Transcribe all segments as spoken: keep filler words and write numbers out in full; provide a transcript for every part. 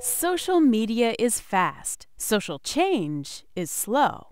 Social media is fast. Social change is slow.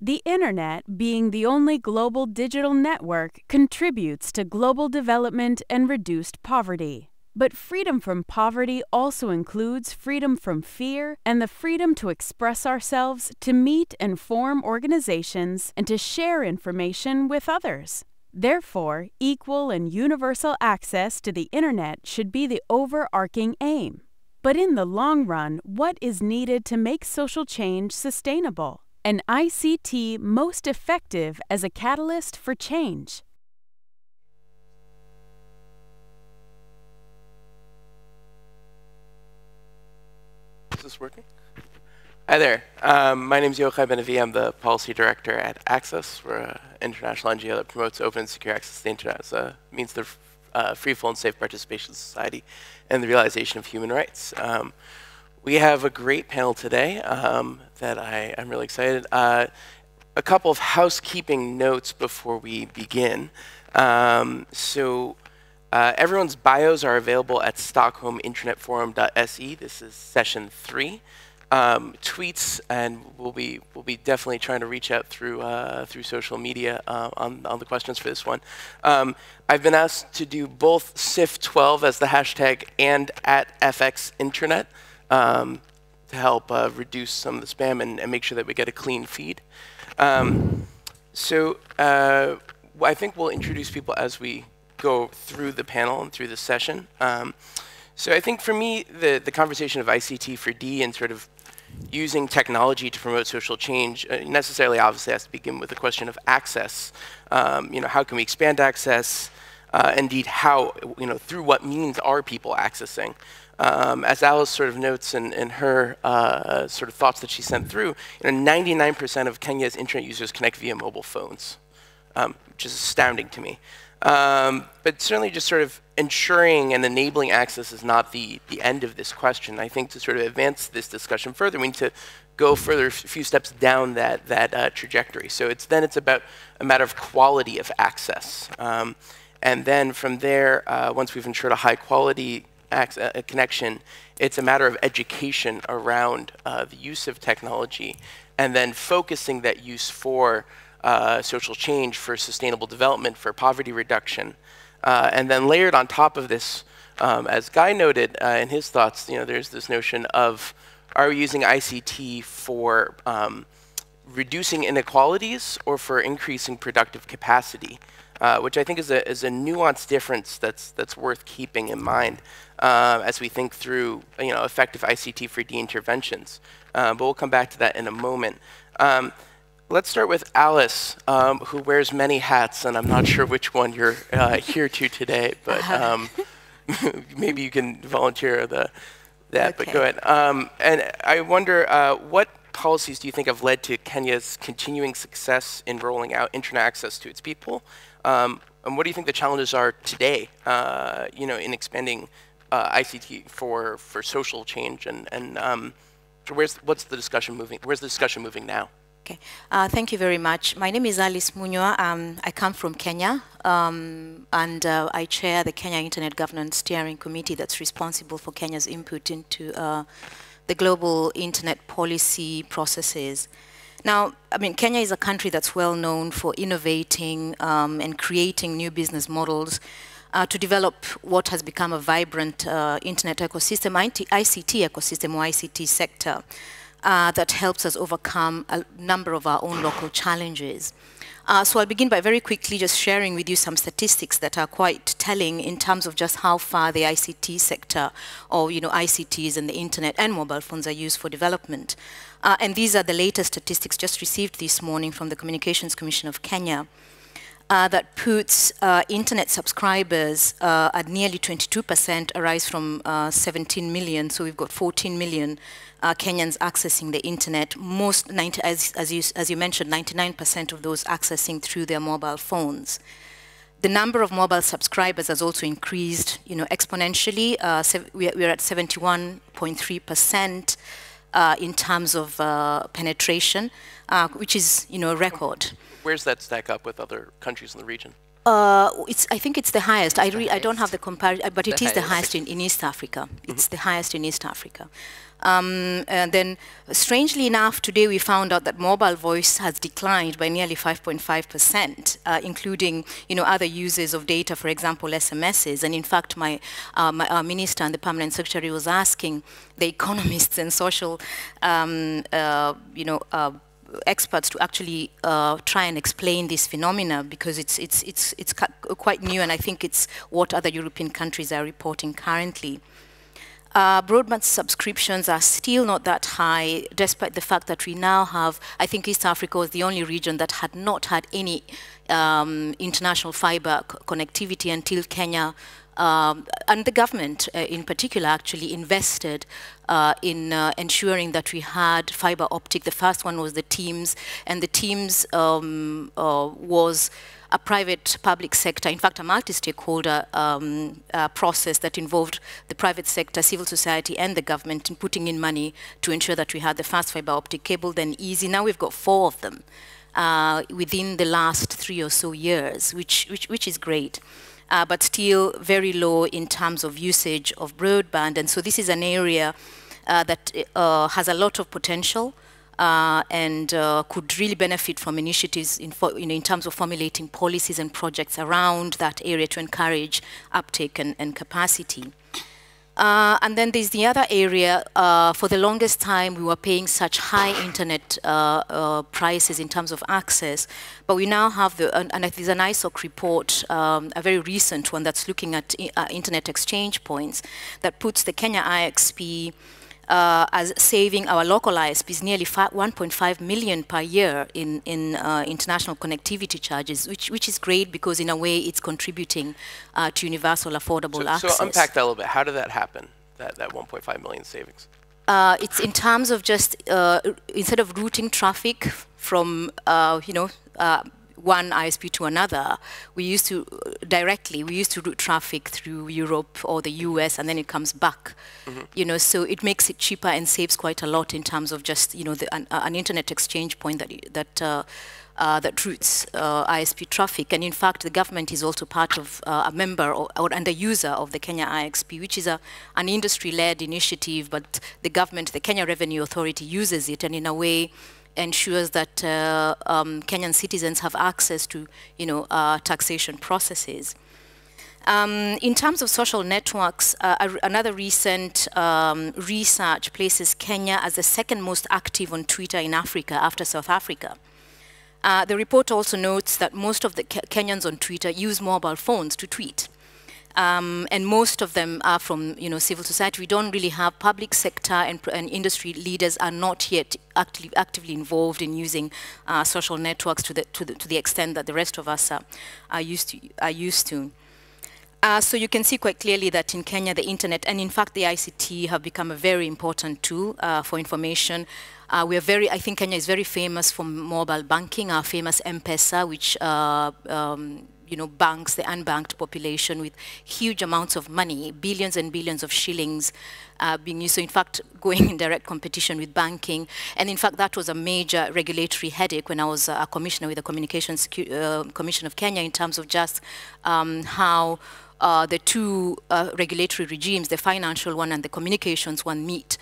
The Internet, being the only global digital network, contributes to global development and reduced poverty. But freedom from poverty also includes freedom from fear and the freedom to express ourselves, to meet and form organizations, and to share information with others. Therefore, equal and universal access to the Internet should be the overarching aim. But in the long run, what is needed to make social change sustainable? And I C T most effective as a catalyst for change. Is this working? Hi there. Um, my name is Yochai Benavie. I'm the Policy Director at Access. We're an international N G O that promotes open and secure access to the Internet as a means to uh, free, full, and safe participation in society and the realization of human rights. Um, We have a great panel today um, that I, I'm really excited. Uh, a couple of housekeeping notes before we begin. Um, so uh, everyone's bios are available at stockholm internet forum dot S E. This is session three. Um, tweets, and we'll be we'll be definitely trying to reach out through uh, through social media uh, on on the questions for this one. Um, I've been asked to do both S I F twelve as the hashtag and at F X Internet. Um, to help uh, reduce some of the spam and, and make sure that we get a clean feed. Um, so uh, I think we'll introduce people as we go through the panel and through the session. Um, so I think for me, the, the conversation of I C T for D and sort of using technology to promote social change uh, necessarily obviously has to begin with the question of access. Um, you know, how can we expand access? Uh, indeed, how, you know, through what means are people accessing? Um, as Alice sort of notes in, in her uh, sort of thoughts that she sent through, you know, ninety-nine percent of Kenya's internet users connect via mobile phones, um, which is astounding to me. Um, but certainly just sort of ensuring and enabling access is not the, the end of this question. I think to sort of advance this discussion further, we need to go further, a few steps down that, that uh, trajectory. So it's, then it's about a matter of quality of access. Um, and then from there, uh, once we've ensured a high quality access, a connection, it's a matter of education around uh, the use of technology and then focusing that use for uh, social change, for sustainable development, for poverty reduction. Uh, and then layered on top of this, um, as Guy noted uh, in his thoughts, you know, there's this notion of, are we using I C T for um, reducing inequalities or for increasing productive capacity? Uh, which I think is a, is a nuanced difference that's, that's worth keeping in mind uh, as we think through, you know, effective I C T for D interventions. Uh, but we'll come back to that in a moment. Um, let's start with Alice, um, who wears many hats, and I'm not sure which one you're uh, here to today, but um, maybe you can volunteer the, that, okay. But go ahead. Um, and I wonder, uh, what policies do you think have led to Kenya's continuing success in rolling out internet access to its people? Um, and what do you think the challenges are today, uh, you know, in expanding uh, I C T for for social change, and and um, so where's what's the discussion moving? Where's the discussion moving now? Okay, uh, thank you very much. My name is Alice Munua. Um, I come from Kenya, um, and uh, I chair the Kenya Internet Governance Steering Committee that's responsible for Kenya's input into uh, the global internet policy processes. Now, I mean, Kenya is a country that's well known for innovating um, and creating new business models uh, to develop what has become a vibrant uh, internet ecosystem, I C T ecosystem or I C T sector uh, that helps us overcome a number of our own local challenges. Uh, so I'll begin by very quickly just sharing with you some statistics that are quite telling in terms of just how far the I C T sector, or, you know, I C Ts and the internet and mobile phones are used for development. Uh, and these are the latest statistics just received this morning from the Communications Commission of Kenya uh, that puts uh, internet subscribers uh, at nearly twenty-two percent, a rise from uh, seventeen million. So we've got fourteen million uh, Kenyans accessing the internet. Most, ninety, as, as, you, as you mentioned, ninety-nine percent of those accessing through their mobile phones. The number of mobile subscribers has also increased, you know, exponentially. Uh, we are at seventy-one point three percent. uh, in terms of uh, penetration, uh, which is, you know, a record. Where's that stack up with other countries in the region? Uh, it's, I think it's the highest. I, re I don't have the comparison, but it the is highest. the highest in, in East Africa. It's mm-hmm. the highest in East Africa. Um, and then, strangely enough, today we found out that mobile voice has declined by nearly five point five percent, uh, including, you know, other uses of data, for example, S M Ses. And in fact, my, uh, my our minister and the permanent secretary was asking the economists and social, um, uh, you know, uh, experts to actually uh, try and explain this phenomena, because it's it's it's it's quite new, and I think it's what other European countries are reporting currently. Uh, broadband subscriptions are still not that high, despite the fact that we now have, I think East Africa was the only region that had not had any um, international fiber connectivity until Kenya. Um, and the government uh, in particular actually invested uh, in uh, ensuring that we had fiber optic. The first one was the T E A M S, and the T E A M S um, uh, was a private public sector, in fact a multi-stakeholder um, uh, process that involved the private sector, civil society and the government in putting in money to ensure that we had the first fiber optic cable, then easy. Now we've got four of them uh, within the last three or so years, which, which, which is great. Uh, but still very low in terms of usage of broadband. And so this is an area uh, that uh, has a lot of potential uh, and uh, could really benefit from initiatives in, for, you know, in terms of formulating policies and projects around that area to encourage uptake and, and capacity. Uh, and then there's the other area. Uh, for the longest time, we were paying such high internet uh, uh, prices in terms of access, but we now have the, and, and there's an I S O C report, um, a very recent one that's looking at uh, internet exchange points, that puts the Kenya I X P uh, as saving our local I S Ps nearly one point five million per year in in uh, international connectivity charges, which which is great, because in a way it's contributing Uh, to universal affordable so, access. So unpack that a little bit. How did that happen, that, that one point five million savings? Uh, it's in terms of just, uh, instead of routing traffic from, uh, you know, uh, one I S P to another, we used to, uh, directly, we used to route traffic through Europe or the U S, and then it comes back. Mm-hmm. You know, so it makes it cheaper and saves quite a lot in terms of just, you know, the, an, uh, an internet exchange point that, that uh, Uh, that routes uh, I S P traffic. And in fact, the government is also part of uh, a member or, or and a user of the Kenya I X P, which is a, an industry-led initiative, but the government, the Kenya Revenue Authority, uses it and in a way ensures that uh, um, Kenyan citizens have access to, you know, uh, taxation processes. Um, in terms of social networks, uh, another recent um, research places Kenya as the second most active on Twitter in Africa after South Africa. Uh, the report also notes that most of the Ke- Kenyans on Twitter use mobile phones to tweet. Um, and most of them are from, you know, civil society. We don't really have public sector, and, and industry leaders are not yet acti- actively involved in using uh, social networks to the, to, the, to the extent that the rest of us are, are used to. Are used to. Uh, so you can see quite clearly that in Kenya, the internet and in fact the I C T have become a very important tool uh, for information. Uh, we are very, I think Kenya is very famous for mobile banking, our famous M-Pesa, which uh, um, you know, banks the unbanked population with huge amounts of money, billions and billions of shillings uh, being used. So in fact, going in direct competition with banking. And in fact, that was a major regulatory headache when I was a commissioner with the Communications uh, Commission of Kenya, in terms of just um, how uh, the two uh, regulatory regimes, the financial one and the communications one, meet.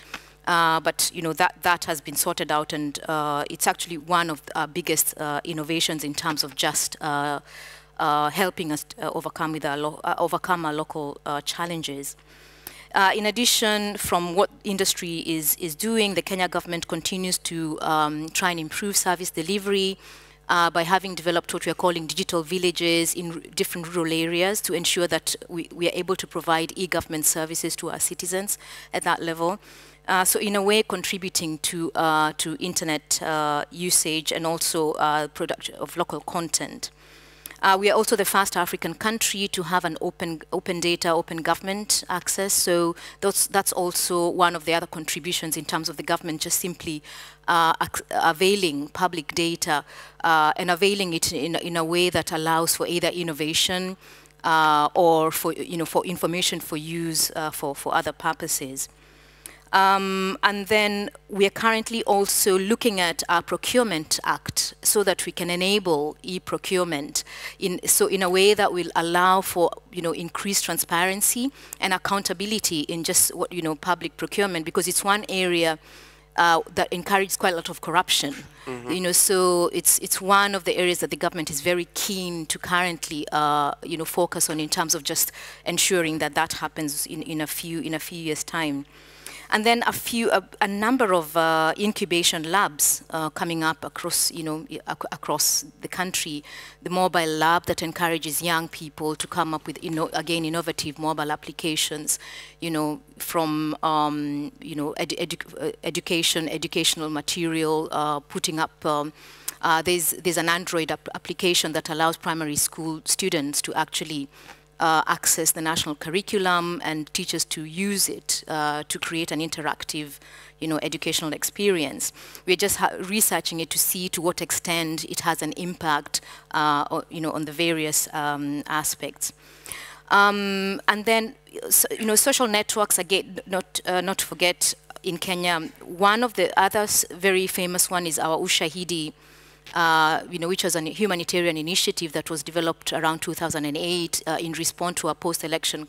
Uh, but you know that that has been sorted out, and uh, it's actually one of our biggest uh, innovations in terms of just uh, uh, helping us uh, overcome with our lo uh, overcome our local uh, challenges. Uh, in addition, from what industry is is doing, the Kenya government continues to um, try and improve service delivery uh, by having developed what we are calling digital villages in r different rural areas to ensure that we, we are able to provide e-government services to our citizens at that level. Uh, so in a way, contributing to uh, to internet uh, usage and also uh, production of local content. Uh, we are also the first African country to have an open open data, open government access. So that's that's also one of the other contributions in terms of the government just simply uh, availing public data uh, and availing it in in a way that allows for either innovation uh, or for you know for information for use uh, for for other purposes. Um, and then we are currently also looking at our Procurement Act so that we can enable e-procurement in, so in a way that will allow for, you know, increased transparency and accountability in just what, you know, public procurement, because it's one area Uh, that encourages quite a lot of corruption, mm-hmm. you know. So it's it's one of the areas that the government is very keen to currently, uh, you know, focus on in terms of just ensuring that that happens in, in a few in a few years' time. And then a few a, a number of uh, incubation labs uh, coming up across, you know, ac across the country. The mobile lab that encourages young people to come up with inno again innovative mobile applications, you know, from um, you know edu edu education, educational material, uh, putting up. Um, uh, there's there's an Android ap application that allows primary school students to actually. Uh, access the national curriculum and teachers to use it uh, to create an interactive, you know, educational experience. We're just ha researching it to see to what extent it has an impact, uh, or, you know, on the various um, aspects. Um, and then, so, you know, social networks again. Not uh, not to forget in Kenya, one of the others very famous one is our Ushahidi. Uh, you know, which was a humanitarian initiative that was developed around two thousand eight uh, in response to a post-election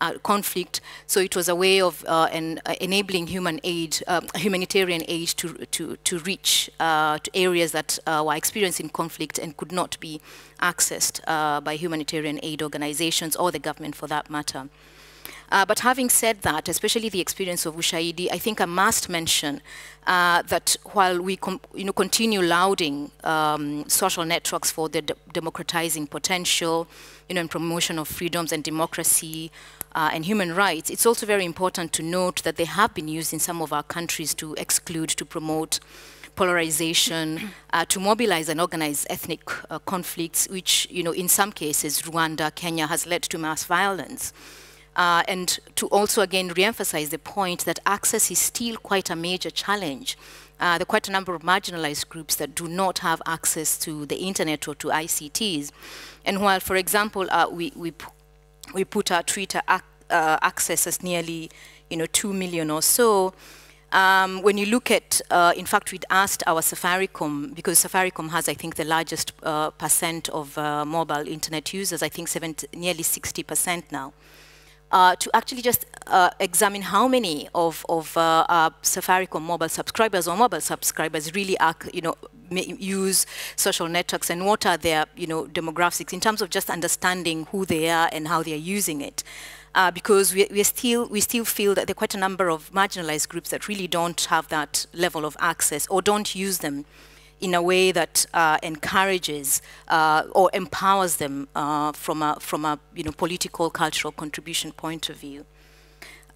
uh, conflict. So it was a way of uh, en uh, enabling human aid, uh, humanitarian aid to to to reach uh, to areas that uh, were experiencing conflict and could not be accessed uh, by humanitarian aid organizations or the government, for that matter. Uh, but having said that, especially the experience of Ushahidi, I think I must mention uh, that while we com you know, continue lauding um, social networks for their de democratizing potential, you know, and promotion of freedoms and democracy uh, and human rights, it's also very important to note that they have been used in some of our countries to exclude, to promote polarization, uh, to mobilize and organize ethnic uh, conflicts, which, you know, in some cases, Rwanda, Kenya, has led to mass violence. Uh, and to also again re-emphasize the point that access is still quite a major challenge. Uh, there are quite a number of marginalized groups that do not have access to the internet or to I C Ts. And while, for example, uh, we, we, we put our Twitter ac uh, access as nearly, you know, two million or so, Um, when you look at, uh, in fact, we'd asked our Safaricom, because Safaricom has, I think, the largest uh, percent of uh, mobile internet users, I think seventy, nearly sixty percent now. Uh, to actually just uh, examine how many of, of uh, uh, Safaricom mobile subscribers or mobile subscribers really are, you know, use social networks, and what are their, you know, demographics in terms of just understanding who they are and how they are using it. Uh, because we, we, still, we still feel that there are quite a number of marginalized groups that really don't have that level of access or don't use them in a way that uh, encourages uh, or empowers them uh, from a from a you know political cultural contribution point of view.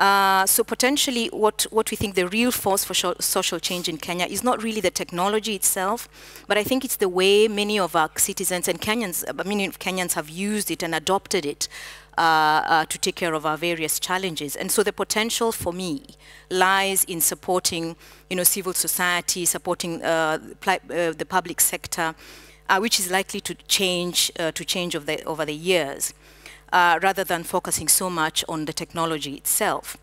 Uh, so potentially, what what we think the real force for social change in Kenya is not really the technology itself, but I think it's the way many of our citizens and Kenyans, many of Kenyans have used it and adopted it uh, uh, to take care of our various challenges. And so the potential for me lies in supporting, you know, civil society, supporting uh, uh, the public sector, uh, which is likely to change uh, to change over the, over the years, uh, rather than focusing so much on the technology itself.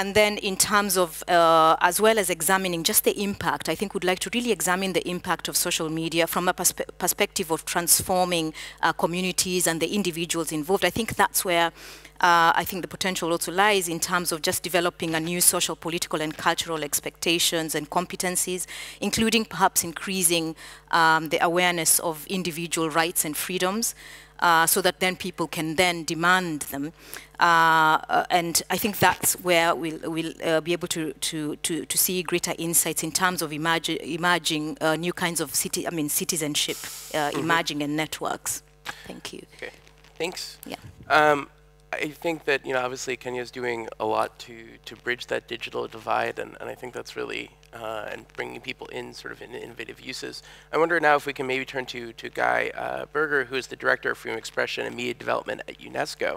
And then, in terms of, uh, as well as examining just the impact, I think we'd like to really examine the impact of social media from a perspe perspective of transforming uh, communities and the individuals involved. I think that's where uh, I think the potential also lies, in terms of just developing a new social, political, and cultural expectations and competencies, including perhaps increasing um, the awareness of individual rights and freedoms, Uh, so that then people can then demand them, uh, uh, and I think that's where we'll, we'll uh, be able to, to to to see greater insights in terms of emerging emerging uh, new kinds of city I mean citizenship uh, mm-hmm. emerging and networks. Thank you. Okay, thanks. Yeah, um, I think that, you know, obviously Kenya is doing a lot to to bridge that digital divide, and, and I think that's really uh, and bringing people in sort of in innovative uses. I wonder now if we can maybe turn to to Guy uh, Berger, who is the director of Freedom of Expression and Media Development at UNESCO.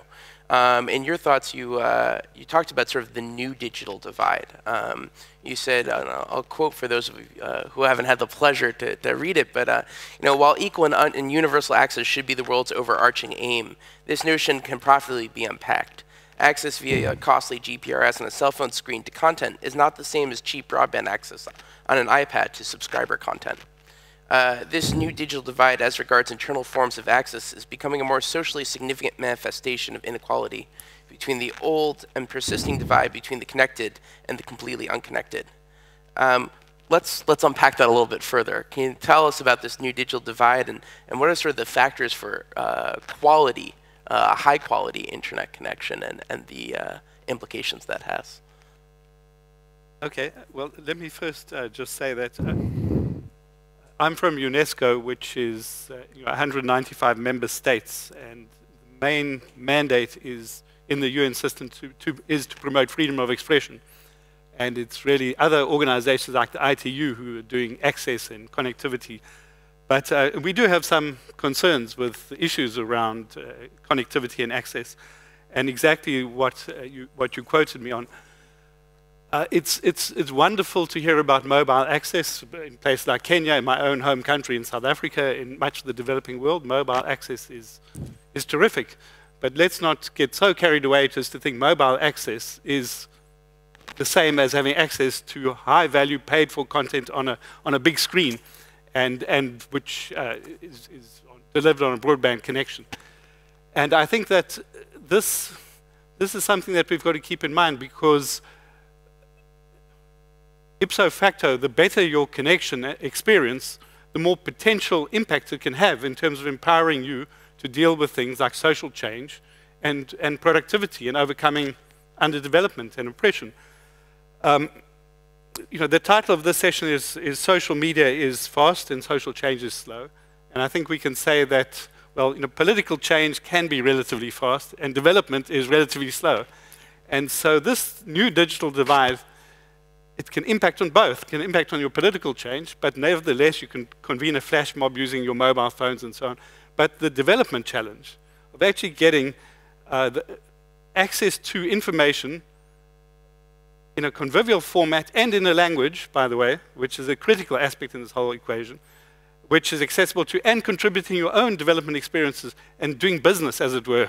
Um, in your thoughts, you uh, you talked about sort of the new digital divide. Um, you said, and I'll quote for those of you uh, who haven't had the pleasure to, to read it, but uh, you know, while equal and, un and universal access should be the world's overarching aim, this notion can profitably be unpacked. Access via a costly G P R S on a cell phone screen to content is not the same as cheap broadband access on an iPad to subscriber content. Uh, this new digital divide as regards internal forms of access is becoming a more socially significant manifestation of inequality between the old and persisting divide between the connected and the completely unconnected. Um, let's, let's unpack that a little bit further. Can you tell us about this new digital divide and, and what are sort of the factors for uh, quality, uh, high quality internet connection and, and the uh, implications that has? Okay, well, let me first uh, just say that uh, I'm from UNESCO, which is uh, you know, one hundred ninety-five member states, and the main mandate is in the U N system to, to, is to promote freedom of expression. And it's really other organizations like the I T U who are doing access and connectivity. But uh, we do have some concerns with issues around uh, connectivity and access, and exactly what, uh, you, what you quoted me on. Uh, it's, it's, it's wonderful to hear about mobile access in places like Kenya, in my own home country in South Africa, in much of the developing world. Mobile access is, is terrific. But let's not get so carried away just to think mobile access is the same as having access to high-value, paid-for content on a, on a big screen, and, and which uh, is, is delivered on a broadband connection. And I think that this, this is something that we've got to keep in mind, because ipso facto, the better your connection experience, the more potential impact it can have in terms of empowering you to deal with things like social change and, and productivity and overcoming underdevelopment and oppression. Um, you know, the title of this session is, is Social Media is Fast and Social Change is Slow. And I think we can say that, well, you know, political change can be relatively fast and development is relatively slow. And so this new digital divide, it can impact on both. It can impact on your political change, but nevertheless, you can convene a flash mob using your mobile phones and so on. But the development challenge of actually getting uh, the access to information in a convivial format and in a language, by the way, which is a critical aspect in this whole equation, which is accessible to and contributing your own development experiences and doing business, as it were,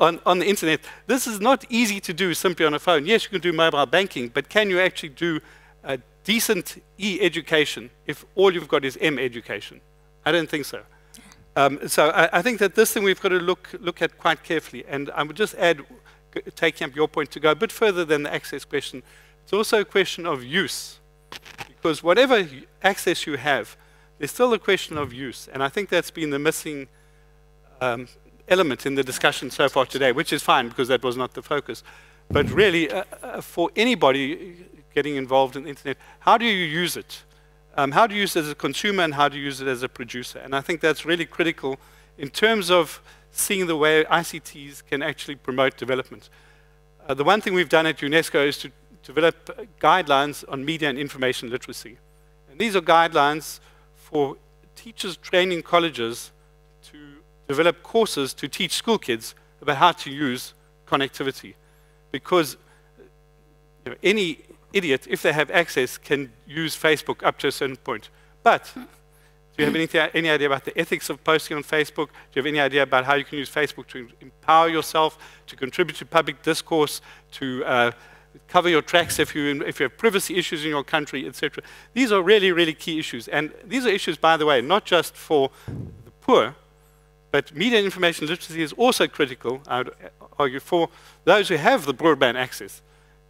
on, on the internet. This is not easy to do simply on a phone. Yes, you can do mobile banking, but can you actually do a decent e-education if all you've got is em-education? I don't think so. Um, so I, I think that this thing we've got to look, look at quite carefully. And I would just add, taking up your point, to go a bit further than the access question, it's also a question of use. Because whatever access you have, there's still a question of use, and I think that's been the missing um, element in the discussion so far today, which is fine because that was not the focus. But really, uh, uh, for anybody getting involved in the internet, how do you use it? Um, how do you use it as a consumer and how do you use it as a producer? And I think that's really critical in terms of seeing the way I C Ts can actually promote development. Uh, the one thing we've done at UNESCO is to develop guidelines on media and information literacy. And these are guidelines for teachers training colleges to develop courses to teach school kids about how to use connectivity. Because you know, any idiot, if they have access, can use Facebook up to a certain point. But do you have any, any idea about the ethics of posting on Facebook? Do you have any idea about how you can use Facebook to empower yourself, to contribute to public discourse, to uh, cover your tracks if you, if you have privacy issues in your country, et cetera. These are really, really key issues. And these are issues, by the way, not just for the poor, but media and information literacy is also critical, I would argue, for those who have the broadband access.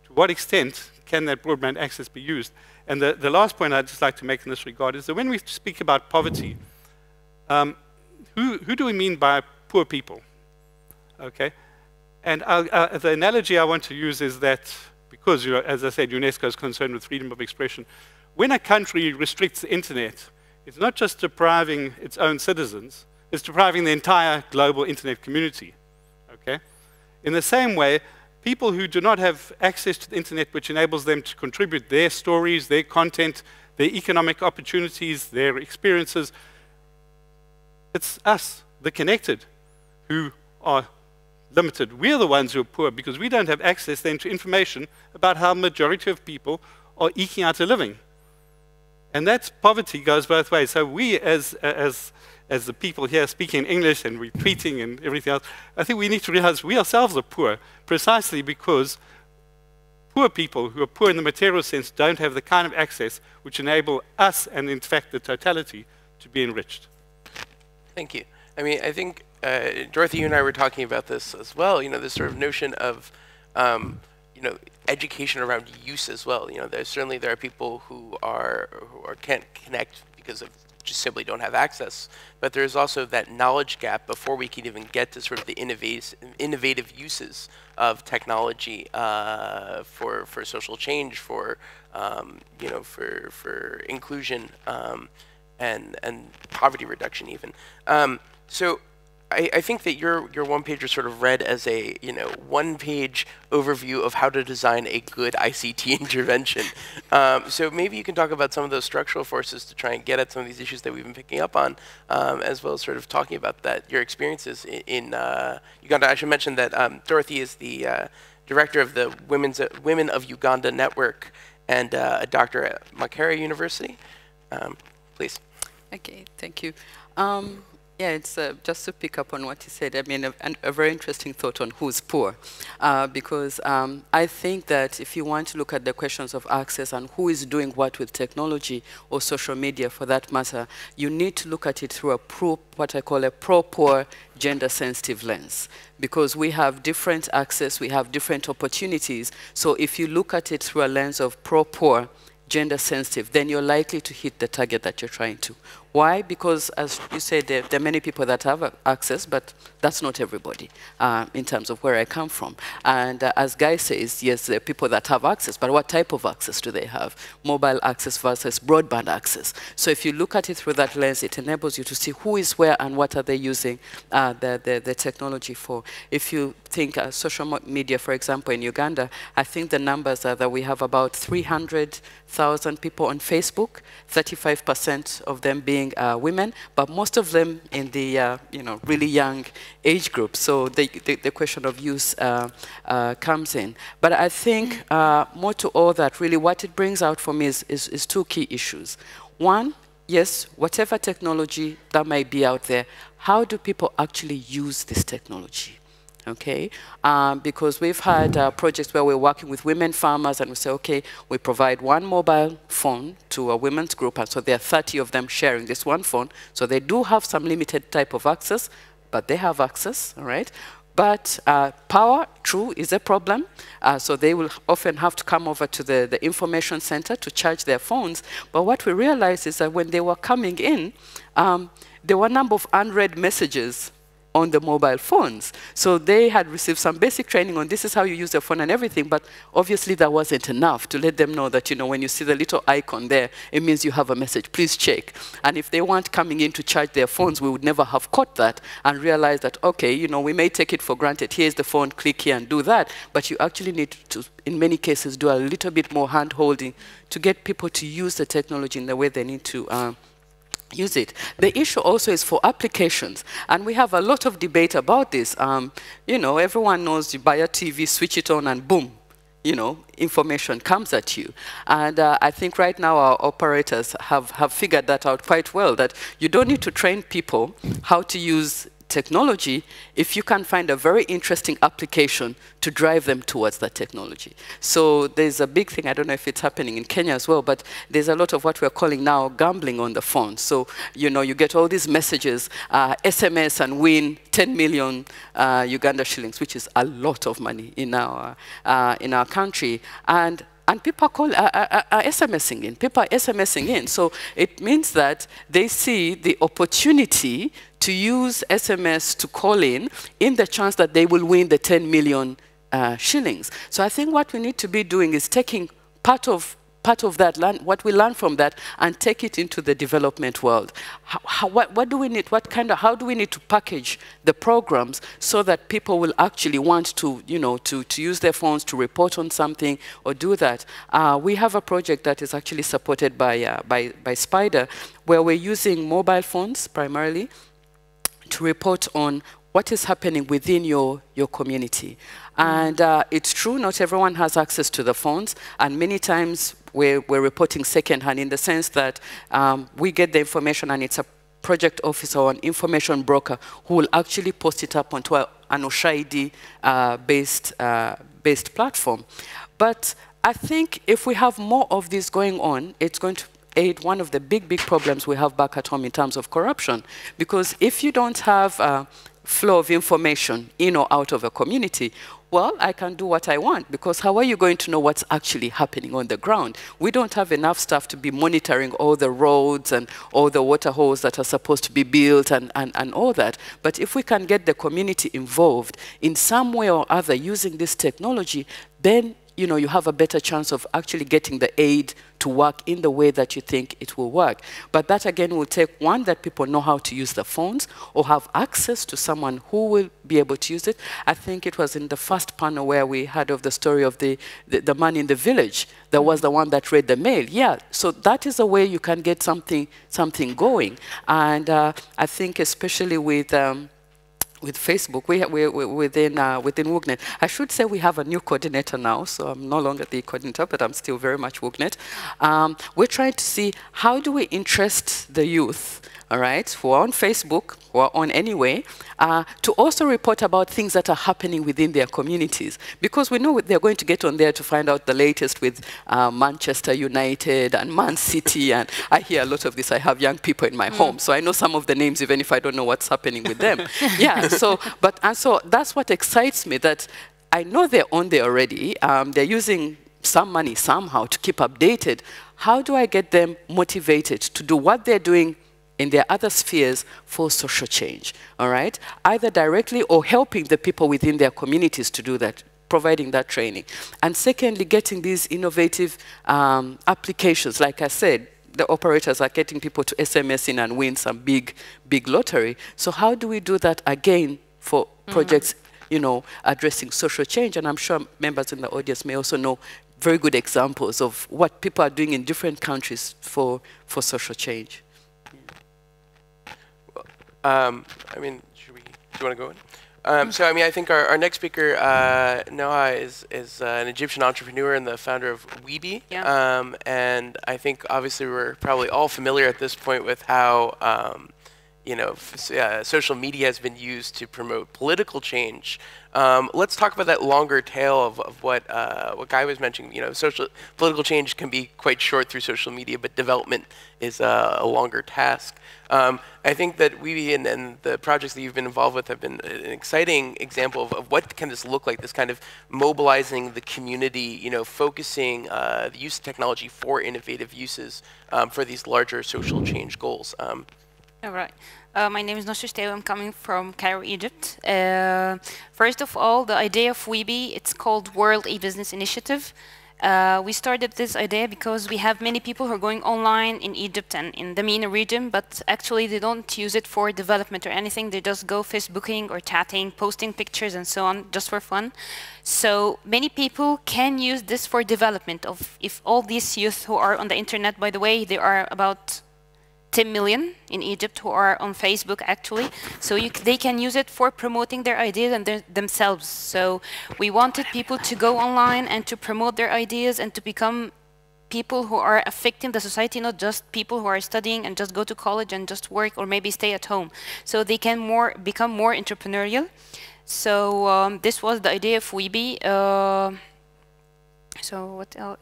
To what extent can that broadband access be used? And the, the last point I'd just like to make in this regard is that when we speak about poverty, um, who, who do we mean by poor people? Okay. And I'll, uh, the analogy I want to use is that because, you know, as I said, UNESCO is concerned with freedom of expression. When a country restricts the internet, it's not just depriving its own citizens, it's depriving the entire global internet community, okay? In the same way, people who do not have access to the internet, which enables them to contribute their stories, their content, their economic opportunities, their experiences, it's us, the connected, who are limited. We're the ones who are poor because we don't have access then to information about how the majority of people are eking out a living. And that poverty goes both ways. So we, as, as, as the people here speaking English and retweeting and everything else, I think we need to realize we ourselves are poor, precisely because poor people who are poor in the material sense don't have the kind of access which enable us, and in fact the totality, to be enriched. Thank you. I mean, I think, uh, Dorothy, you and I were talking about this as well, you know, this sort of notion of, um, you know, education around use as well. You know, there's certainly there are people who are who are can't connect because of just simply don't have access. But there's also that knowledge gap before we can even get to sort of the innovative innovative uses of technology uh, for for social change, for um, you know, for for inclusion um, and and poverty reduction even. Um, so. I, I think that your your one pager sort of read as a you know one page overview of how to design a good I C T intervention. Um, so maybe you can talk about some of those structural forces to try and get at some of these issues that we've been picking up on, um, as well as sort of talking about that your experiences in, in uh, Uganda. I should mention that um, Dorothy is the uh, director of the Women's uh, Women of Uganda Network and uh, a doctor at Makerere University. Um, please. Okay. Thank you. Um, Yeah, it's uh, just to pick up on what you said. I mean, a, a very interesting thought on who's poor, uh, because um, I think that if you want to look at the questions of access and who is doing what with technology or social media, for that matter, you need to look at it through a pro, what I call a pro-poor, gender-sensitive lens, because we have different access, we have different opportunities. So if you look at it through a lens of pro-poor, gender-sensitive, then you're likely to hit the target that you're trying to. Why? Because, as you said, there, there are many people that have access, but that's not everybody, uh, in terms of where I come from. And uh, as Guy says, yes, there are people that have access, but what type of access do they have? Mobile access versus broadband access. So if you look at it through that lens, it enables you to see who is where and what are they using uh, the, the, the technology for. If you think uh, social media, for example, in Uganda, I think the numbers are that we have about three hundred thousand people on Facebook, thirty-five percent of them being Uh, women, but most of them in the uh, you know really young age group. So the, the, the question of use uh, uh, comes in. But I think uh, more to all that, really what it brings out for me is, is, is two key issues. One, yes, whatever technology that might be out there, how do people actually use this technology? Okay, um, because we've had uh, projects where we're working with women farmers and we say, okay, we provide one mobile phone to a women's group, and so there are thirty of them sharing this one phone. So they do have some limited type of access, but they have access, all right? But uh, power, true, is a problem. Uh, so they will often have to come over to the, the information center to charge their phones. But what we realized is that when they were coming in, um, there were a number of unread messages on the mobile phones. So they had received some basic training on this is how you use your phone and everything, but obviously that wasn't enough to let them know that, you know, when you see the little icon there, it means you have a message, please check. And if they weren't coming in to charge their phones, we would never have caught that and realized that, okay, you know, we may take it for granted, here's the phone, click here and do that, but you actually need to, in many cases, do a little bit more hand-holding to get people to use the technology in the way they need to uh, use it. The issue also is for applications, and we have a lot of debate about this. Um, you know, everyone knows you buy a T V, switch it on, and boom, you know, information comes at you. And uh, I think right now our operators have, have figured that out quite well, that you don't need to train people how to use technology if you can find a very interesting application to drive them towards that technology. So there's a big thing, I don't know if it's happening in Kenya as well, but there's a lot of what we're calling now gambling on the phone. So, you know, you get all these messages, uh, S M S, and win ten million uh, Uganda shillings, which is a lot of money in our, uh, in our country. And And people call, are, are, are SMSing in. People are SMSing in. So it means that they see the opportunity to use S M S to call in, in the chance that they will win the ten million uh, shillings. So I think what we need to be doing is taking part of part of that, learn, what we learn from that, and take it into the development world. How, how, what, what do we need, what kind of, how do we need to package the programs so that people will actually want to, you know, to, to use their phones to report on something or do that. Uh, we have a project that is actually supported by, uh, by, by Spider, where we're using mobile phones primarily to report on what is happening within your, your community. And uh, it's true, not everyone has access to the phones, and many times we're, we're reporting secondhand in the sense that um, we get the information and it's a project officer or an information broker who will actually post it up onto a, an Ushahidi uh, based, uh, based platform. But I think if we have more of this going on, it's going to aid one of the big, big problems we have back at home in terms of corruption. Because if you don't have a flow of information in or out of a community, well, I can do what I want, because how are you going to know what's actually happening on the ground? We don't have enough staff to be monitoring all the roads and all the water holes that are supposed to be built and, and, and all that. But if we can get the community involved in some way or other using this technology, then you know, you have a better chance of actually getting the aid to work in the way that you think it will work. But that again will take one, that people know how to use the phones or have access to someone who will be able to use it. I think it was in the first panel where we had of the story of the, the, the man in the village that was the one that read the mail. Yeah, so that is a way you can get something, something going. And uh, I think especially with... Um, with Facebook, we, we, we, within, uh, within WOUGNET. I should say we have a new coordinator now, so I'm no longer the coordinator, but I'm still very much WOUGNET. Um, we're trying to see how do we interest the youth, all right, who are on Facebook, who are on anyway, uh, to also report about things that are happening within their communities. Because we know they're going to get on there to find out the latest with uh, Manchester United and Man City, and I hear a lot of this. I have young people in my mm. home, so I know some of the names even if I don't know what's happening with them. Yeah, so, but, and so that's what excites me, that I know they're on there already, um, they're using some money somehow to keep updated. How do I get them motivated to do what they're doing in their other spheres for social change, all right? Either directly or helping the people within their communities to do that, providing that training. And secondly, getting these innovative um, applications. Like I said, the operators are getting people to S M S in and win some big, big lottery. So how do we do that again for mm. projects, you know, addressing social change? And I'm sure members in the audience may also know very good examples of what people are doing in different countries for, for social change. Um, I mean, should we, do you want to go in? Um, so, I mean, I think our, our next speaker, uh, Nozha, is, is uh, an Egyptian entrepreneur and the founder of WEEBI. Yeah. Um, and I think, obviously, we're probably all familiar at this point with how, um, you know, f uh, social media has been used to promote political change. Um, let's talk about that longer tail of, of what, uh, what Guy was mentioning. You know, social, political change can be quite short through social media, but development is uh, a longer task. Um, I think that we and, and the projects that you've been involved with have been an exciting example of, of what can this look like, this kind of mobilizing the community, you know, focusing uh, the use of technology for innovative uses um, for these larger social change goals. Um, All right. Uh, my name is Nozha Telem. I'm coming from Cairo, Egypt. Uh, first of all, the idea of WEEBI, it's called World E-Business Initiative. Uh, we started this idea because we have many people who are going online in Egypt and in the MENA region, but actually they don't use it for development or anything. They just go Facebooking or chatting, posting pictures and so on, just for fun. So many people can use this for development of, if all these youth who are on the internet, by the way, they are about ten million in Egypt who are on Facebook, actually. So you c they can use it for promoting their ideas and their, themselves. So we wanted people to go online and to promote their ideas and to become people who are affecting the society, not just people who are studying and just go to college and just work or maybe stay at home. So they can more become more entrepreneurial. So um, this was the idea of WEEBI. Uh, so what else?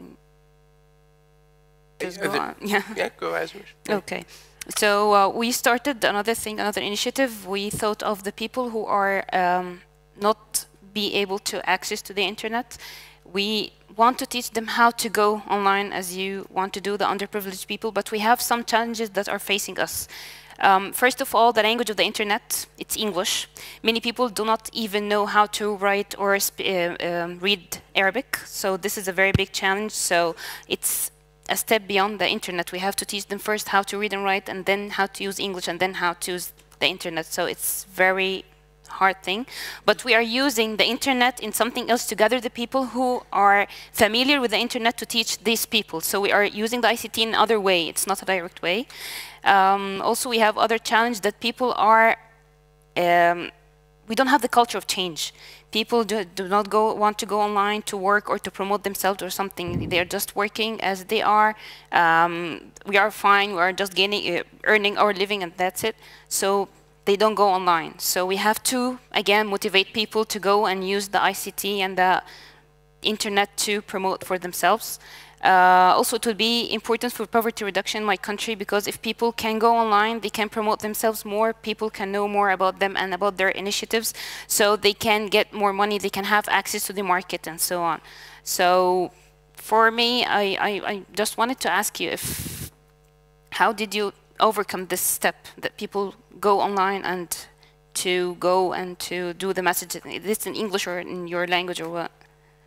Just go on. Yeah. Yeah, go as much. Okay. So uh, we started another thing, another initiative. We thought of the people who are um, not be able to access to the internet. We want to teach them how to go online, as you want to do, the underprivileged people. But we have some challenges that are facing us. Um, first of all, the language of the internet, it's English. Many people do not even know how to write or sp uh, um, read Arabic. So this is a very big challenge. So it's a step beyond the internet. We have to teach them first how to read and write, and then how to use English, and then how to use the internet. So it's very hard thing. But we are using the internet in something else to gather the people who are familiar with the internet to teach these people. So we are using the I C T in another way. It's not a direct way. Um, also, we have other challenge that people are um, we don't have the culture of change. People do, do not go, want to go online to work or to promote themselves or something. They are just working as they are. Um, we are fine. We are just gaining, uh, earning our living, and that's it. So they don't go online. So we have to, again, motivate people to go and use the I C T and the internet to promote for themselves. Uh, also, it will be important for poverty reduction in my country, because if people can go online, they can promote themselves more, people can know more about them and about their initiatives, so they can get more money, they can have access to the market and so on. So for me, I, I, I just wanted to ask you, if how did you overcome this step that people go online and to go and to do the message? Is this in English or in your language or what?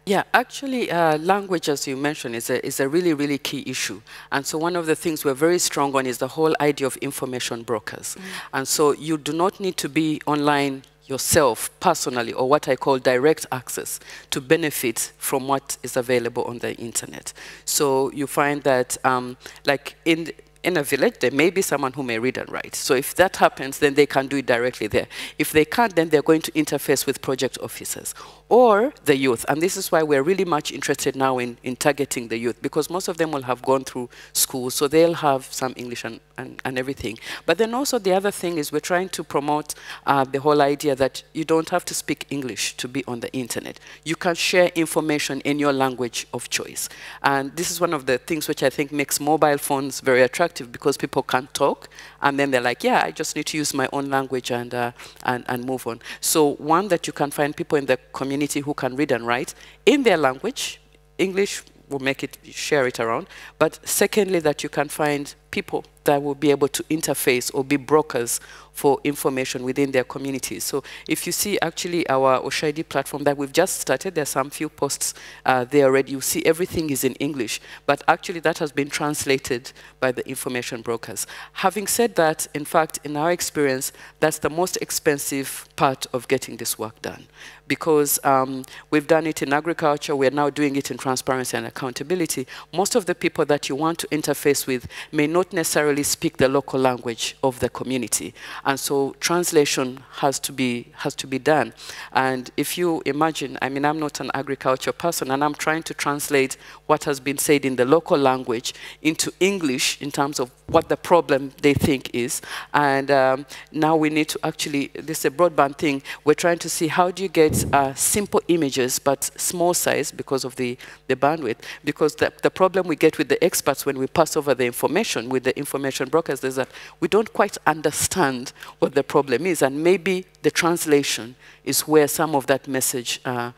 Yeah, actually, uh, language, as you mentioned, is a, is a really, really key issue. And so one of the things we're very strong on is the whole idea of information brokers. Mm. And so you do not need to be online yourself personally, or what I call direct access, to benefit from what is available on the internet. So you find that, um, like in... the in a village, there may be someone who may read and write. So if that happens, then they can do it directly there. If they can't, then they're going to interface with project officers or the youth. And this is why we're really much interested now in, in targeting the youth, because most of them will have gone through school, so they'll have some English and, and, and everything. But then also the other thing is we're trying to promote uh, the whole idea that you don't have to speak English to be on the internet. You can share information in your language of choice. And this is one of the things which I think makes mobile phones very attractive, because people can't talk, and then they're like, yeah, I just need to use my own language and, uh, and, and move on. So one, that you can find people in the community who can read and write in their language. English will make it, share it around. But secondly, that you can find people that will be able to interface or be brokers for information within their communities. So if you see actually our Ushahidi platform that we've just started, there's some few posts uh, there already. You see everything is in English, but actually that has been translated by the information brokers. Having said that, in fact, in our experience, that's the most expensive part of getting this work done, because um, we've done it in agriculture, we're now doing it in transparency and accountability. Most of the people that you want to interface with may not necessarily speak the local language of the community. And so translation has to be has to be done. And if you imagine, I mean, I'm not an agriculture person, and I'm trying to translate what has been said in the local language into English in terms of what the problem they think is. And um, now we need to actually, this is a broadband thing, we're trying to see how do you get uh, simple images, but small size because of the, the bandwidth. Because the, the problem we get with the experts when we pass over the information with the information brokers is that we don't quite understand what the problem is, and maybe the translation is where some of that message uh,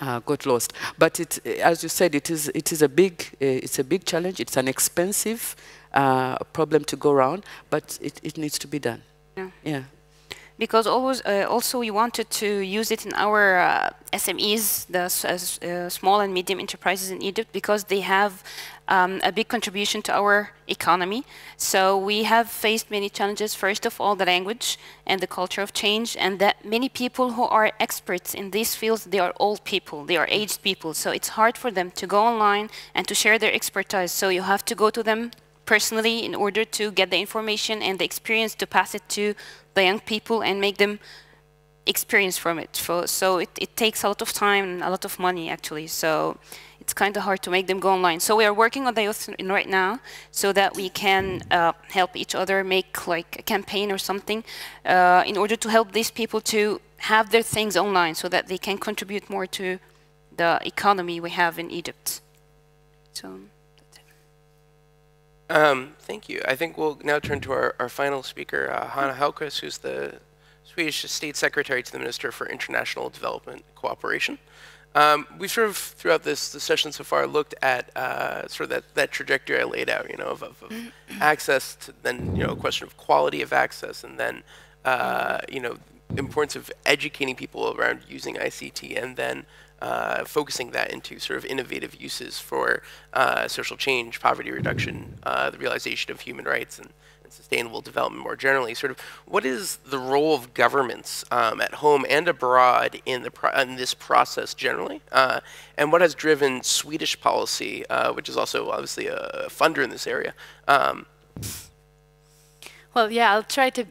uh, got lost. But it, as you said, it is it is a big uh, it's a big challenge. It's an expensive uh, problem to go around, but it, it needs to be done. Yeah. Yeah. Because always, uh, also we wanted to use it in our uh, S M Es, the uh, small and medium enterprises in Egypt, because they have um, a big contribution to our economy. So we have faced many challenges. First of all, the language and the culture of change, and that many people who are experts in these fields, they are old people, they are aged people. So it's hard for them to go online and to share their expertise. So you have to go to them personally in order to get the information and the experience to pass it to the young people and make them experience from it. So it, it takes a lot of time and a lot of money, actually. So it's kind of hard to make them go online. So we are working on the youth right now so that we can uh, help each other make like a campaign or something uh, in order to help these people to have their things online so that they can contribute more to the economy we have in Egypt. So. Um, thank you. I think we'll now turn to our, our final speaker, uh, Hanna Halkas, who's the Swedish State Secretary to the Minister for International Development Cooperation. Um, we've sort of, throughout this, this session so far, looked at uh, sort of that, that trajectory I laid out, you know, of, of, of access, to then, you know, a question of quality of access, and then, uh, you know, the importance of educating people around using I C T, and then Uh, focusing that into sort of innovative uses for uh, social change, poverty reduction, uh, the realization of human rights, and, and sustainable development more generally. Sort of, what is the role of governments um, at home and abroad in the pro in this process generally, uh, and what has driven Swedish policy, uh, which is also obviously a funder in this area? Um, well, yeah, I'll try to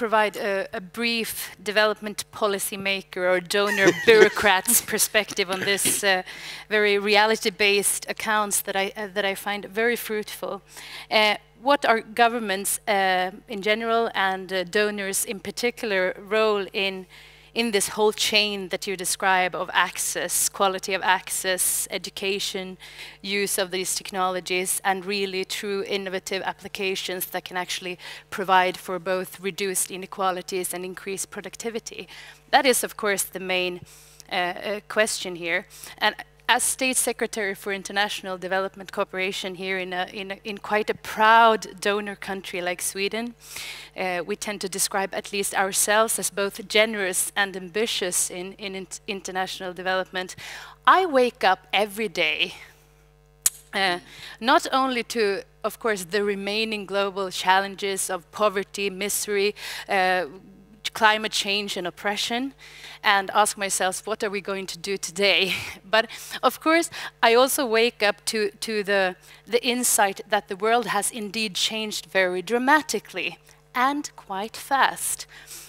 provide a, a brief development policymaker or donor bureaucrat's perspective on this uh, very reality-based accounts that I, uh, that I find very fruitful. Uh, what are governments uh, in general and uh, donors in particular role in in this whole chain that you describe of access, quality of access, education, use of these technologies, and really true innovative applications that can actually provide for both reduced inequalities and increased productivity? That is, of course, the main uh, uh, question here. And as State Secretary for International Development Cooperation here in, a, in, a, in quite a proud donor country like Sweden, uh, we tend to describe at least ourselves as both generous and ambitious in, in international development. I wake up every day, uh, not only to, of course, the remaining global challenges of poverty, misery, uh, climate change and oppression, and ask myself, what are we going to do today? But of course, I also wake up to, to the, the insight that the world has indeed changed very dramatically and quite fast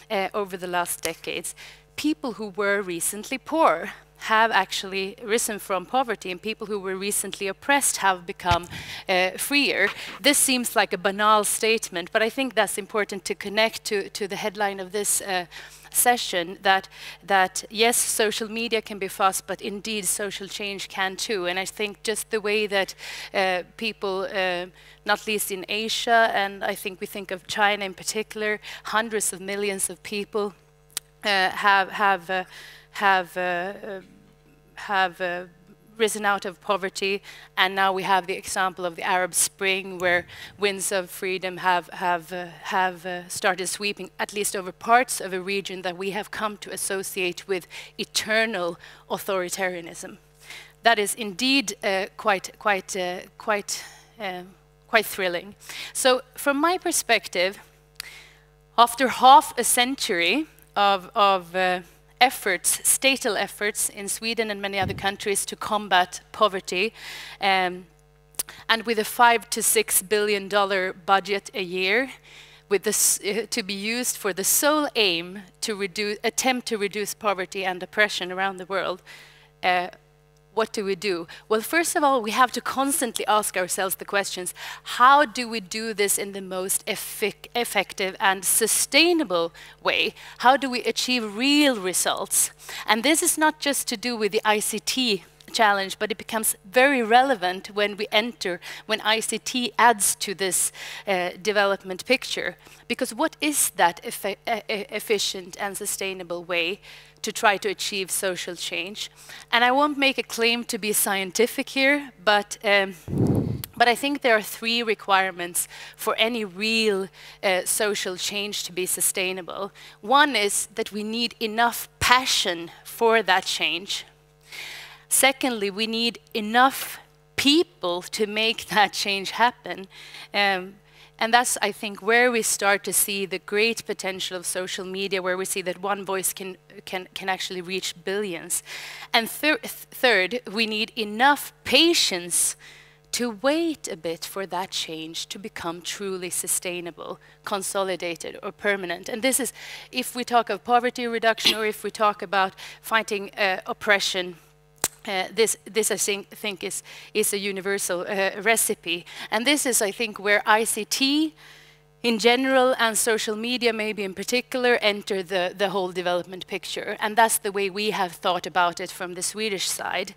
uh, over the last decades. People who were recently poor have actually risen from poverty, and people who were recently oppressed have become uh, freer. This seems like a banal statement, but I think that's important to connect to, to the headline of this uh, session, that, that yes, social media can be fast, but indeed social change can too. And I think just the way that uh, people, uh, not least in Asia, and I think we think of China in particular, hundreds of millions of people uh, have, have uh, have uh, have uh, risen out of poverty, and now we have the example of the Arab Spring, where winds of freedom have have uh, have uh, started sweeping at least over parts of a region that we have come to associate with eternal authoritarianism. That is indeed uh, quite quite uh, quite uh, quite thrilling. So, from my perspective, after half a century of of uh, efforts, statal efforts in Sweden and many other countries to combat poverty, um, and with a five to six billion dollar budget a year, with this uh, to be used for the sole aim to reduce, attempt to reduce poverty and oppression around the world. Uh, What do we do? Well, first of all, we have to constantly ask ourselves the questions, how do we do this in the most effic- effective and sustainable way? How do we achieve real results? And this is not just to do with the I C T challenge, but it becomes very relevant when we enter, when I C T adds to this uh, development picture. Because what is that efe- e- efficient and sustainable way to try to achieve social change? And I won't make a claim to be scientific here, but um, but I think there are three requirements for any real uh, social change to be sustainable. One is that we need enough passion for that change. Secondly, we need enough people to make that change happen. Um, and that's, I think, where we start to see the great potential of social media, where we see that one voice can, can, can actually reach billions. And thir third, we need enough patience to wait a bit for that change to become truly sustainable, consolidated or permanent. And this is, if we talk of poverty reduction or if we talk about fighting uh, oppression, Uh, this, this I think, think is, is a universal uh, recipe. And this is, I think, where I C T in general and social media maybe in particular enter the, the whole development picture. And that's the way we have thought about it from the Swedish side.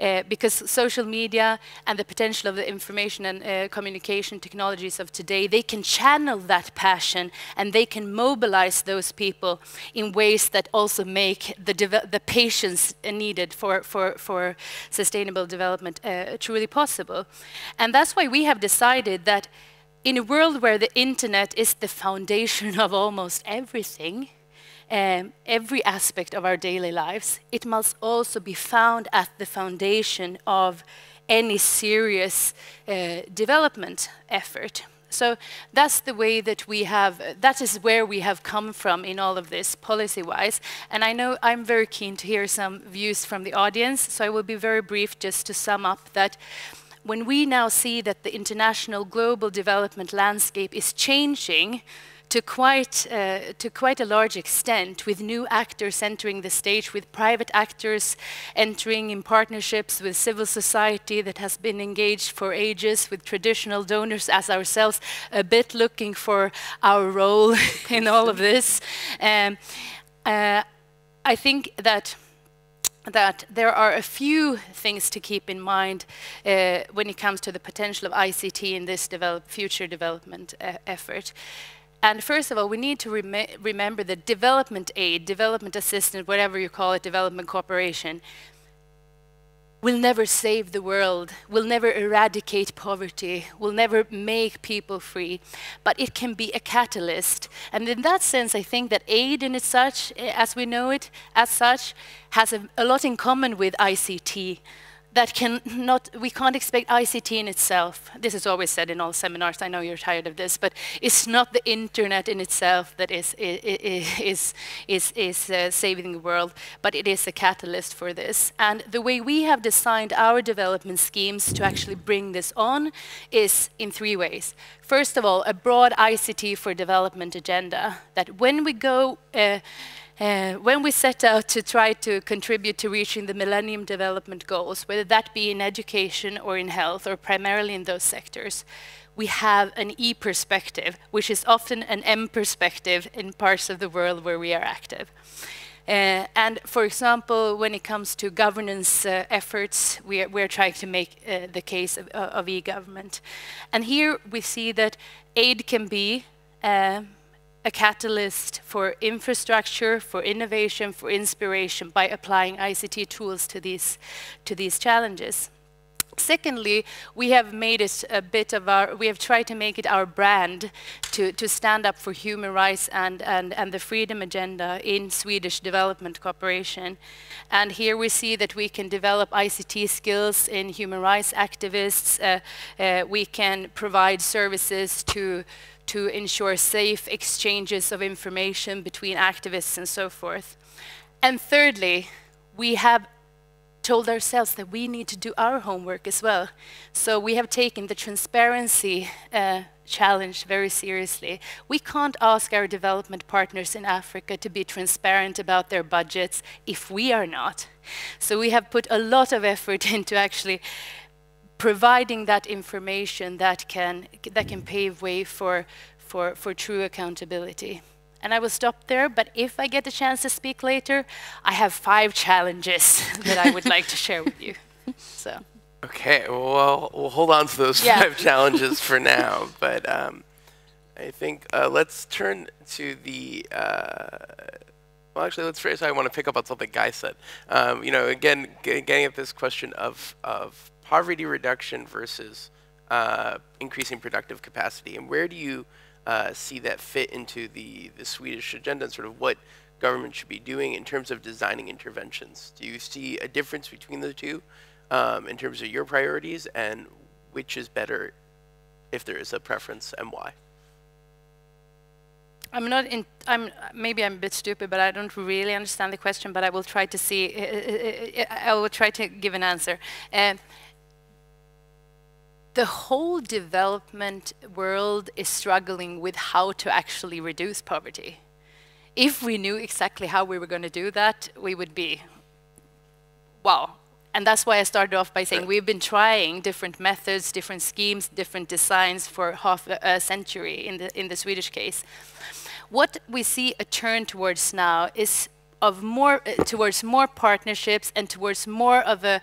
Uh, because social media and the potential of the information and uh, communication technologies of today, they can channel that passion and they can mobilize those people in ways that also make the, the patience needed for, for, for sustainable development uh, truly possible. And that's why we have decided that in a world where the internet is the foundation of almost everything, um, every aspect of our daily lives, it must also be found at the foundation of any serious uh, development effort. So that's the way that we have, that is where we have come from in all of this policy-wise. And I know I'm very keen to hear some views from the audience, so I will be very brief just to sum up that when we now see that the international global development landscape is changing to quite, uh, to quite a large extent, with new actors entering the stage, with private actors entering in partnerships with civil society that has been engaged for ages, with traditional donors as ourselves, a bit looking for our role in all of this. Um, uh, I think that that there are a few things to keep in mind uh, when it comes to the potential of I C T in this develop, future development uh, effort. And first of all, we need to rem remember that development aid, development assistance, whatever you call it, development cooperation, will never save the world, will never eradicate poverty, will never make people free, but it can be a catalyst. And in that sense, I think that aid in it such, as we know it, as such, has a, a lot in common with I C T. That can not, we can't expect I C T in itself. This is always said in all seminars, I know you're tired of this, but it's not the internet in itself that is, is, is, is, is uh, saving the world, but it is a catalyst for this. And the way we have designed our development schemes to actually bring this on is in three ways. First of all, a broad I C T for development agenda, that when we go, uh, Uh, when we set out to try to contribute to reaching the Millennium Development Goals, whether that be in education or in health or primarily in those sectors, we have an E perspective, which is often an M perspective in parts of the world where we are active. Uh, and for example, when it comes to governance uh, efforts, we are, we're trying to make uh, the case of, of e-government. And here we see that aid can be uh, a catalyst for infrastructure, for innovation, for inspiration by applying I C T tools to these, to these challenges. Secondly, we have made it a bit of our, we have tried to make it our brand to, to stand up for human rights and, and, and the freedom agenda in Swedish development cooperation. And here we see that we can develop I C T skills in human rights activists, uh, uh, we can provide services to to ensure safe exchanges of information between activists and so forth. And thirdly, we have told ourselves that we need to do our homework as well. So we have taken the transparency uh, challenge very seriously. We can't ask our development partners in Africa to be transparent about their budgets if we are not. So we have put a lot of effort into actually providing that information that can that can pave way for for for true accountability. And I will stop there, but if I get a chance to speak later, I have five challenges that I would like to share with you. So okay, well, we'll hold on to those yeah. five challenges for now, but um, I think uh, let's turn to the uh, well, actually, let's phrase. I want to pick up on something Guy said. Um, you know, again, g getting at this question of of poverty reduction versus uh, increasing productive capacity, and where do you uh, see that fit into the, the Swedish agenda and sort of what government should be doing in terms of designing interventions? Do you see a difference between the two um, in terms of your priorities, and which is better if there is a preference, and why? I'm not in, I'm, maybe I'm a bit stupid, but I don't really understand the question, but I will try to see, I will try to give an answer. Uh, The whole development world is struggling with how to actually reduce poverty. If we knew exactly how we were going to do that, we would be, wow. And that's why I started off by saying we've been trying different methods, different schemes, different designs for half a, a century in the, in the Swedish case. What we see a turn towards now is of more, uh, towards more partnerships and towards more of a,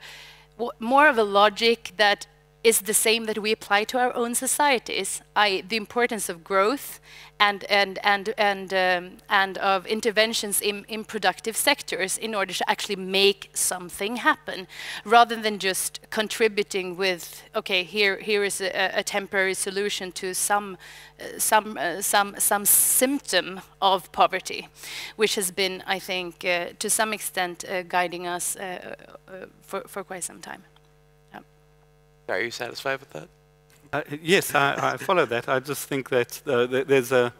w more of a logic that is the same that we apply to our own societies, that is the importance of growth and, and, and, and, um, and of interventions in, in productive sectors in order to actually make something happen, rather than just contributing with, okay, here, here is a, a temporary solution to some, uh, some, uh, some, some symptom of poverty, which has been, I think, uh, to some extent uh, guiding us uh, uh, for, for quite some time. Are you satisfied with that? Uh, yes, I, I follow that. I just think that uh, th there's a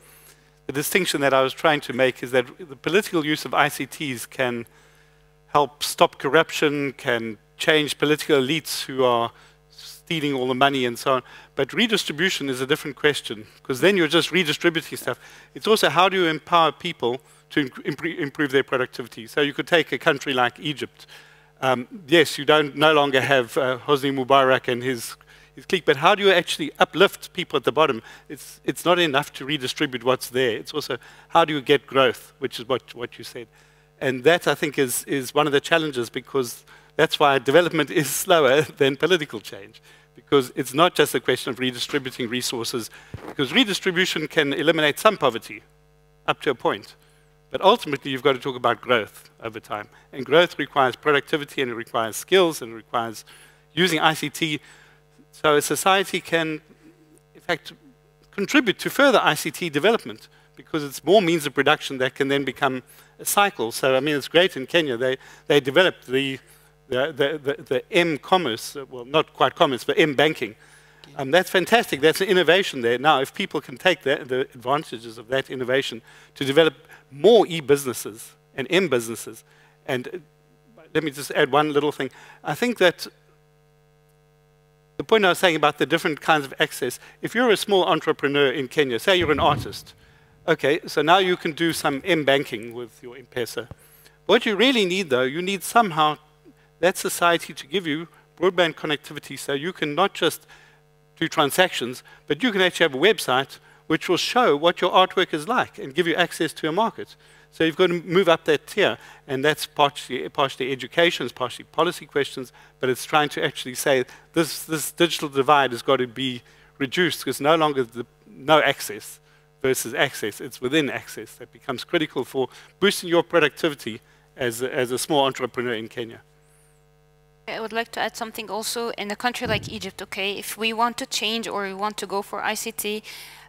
the distinction that I was trying to make is that the political use of I C Ts can help stop corruption, can change political elites who are stealing all the money and so on. But redistribution is a different question, because then you're just redistributing stuff. It's also how do you empower people to imp- improve their productivity. So you could take a country like Egypt. Um, yes, you don't no longer have uh, Hosni Mubarak and his his clique, but how do you actually uplift people at the bottom? It's it's not enough to redistribute what's there. It's also how do you get growth, which is what what you said, and that I think is is one of the challenges, because that's why development is slower than political change, because it's not just a question of redistributing resources, because redistribution can eliminate some poverty up to a point. But ultimately, you've got to talk about growth over time. And growth requires productivity, and it requires skills, and it requires using I C T. So a society can, in fact, contribute to further I C T development, because it's more means of production that can then become a cycle. So, I mean, it's great in Kenya. They, they developed the, the, the, the, the M-commerce, well, not quite commerce, but M-banking. Um, that's fantastic. That's an innovation there. Now, if people can take that, the advantages of that innovation to develop more e-businesses and m-businesses. And uh, let me just add one little thing. I think that the point I was saying about the different kinds of access, if you're a small entrepreneur in Kenya, say you're an artist, okay, so now you can do some m-banking with your M-Pesa. What you really need, though, you need somehow that society to give you broadband connectivity, so you can not just do transactions, but you can actually have a website which will show what your artwork is like and give you access to a market. So you've got to move up that tier, and that's partially, partially education, it's partially policy questions, but it's trying to actually say this, this digital divide has got to be reduced, because no longer the, no access versus access, it's within access that becomes critical for boosting your productivity as a, as a small entrepreneur in Kenya. I would like to add something also. In a country like Egypt, okay, if we want to change or we want to go for I C T,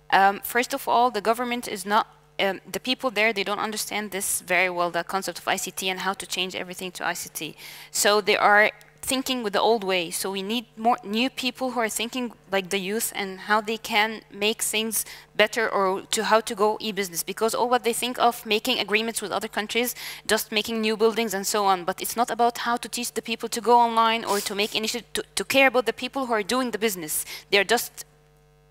Um, first of all, the government is not, um, the people there, they don't understand this very well, the concept of I C T and how to change everything to I C T. So they are thinking with the old way. So we need more new people who are thinking like the youth and how they can make things better, or to how to go e-business, because all what they think of making agreements with other countries, just making new buildings and so on. But it's not about how to teach the people to go online or to make initiative, to, to care about the people who are doing the business. They're just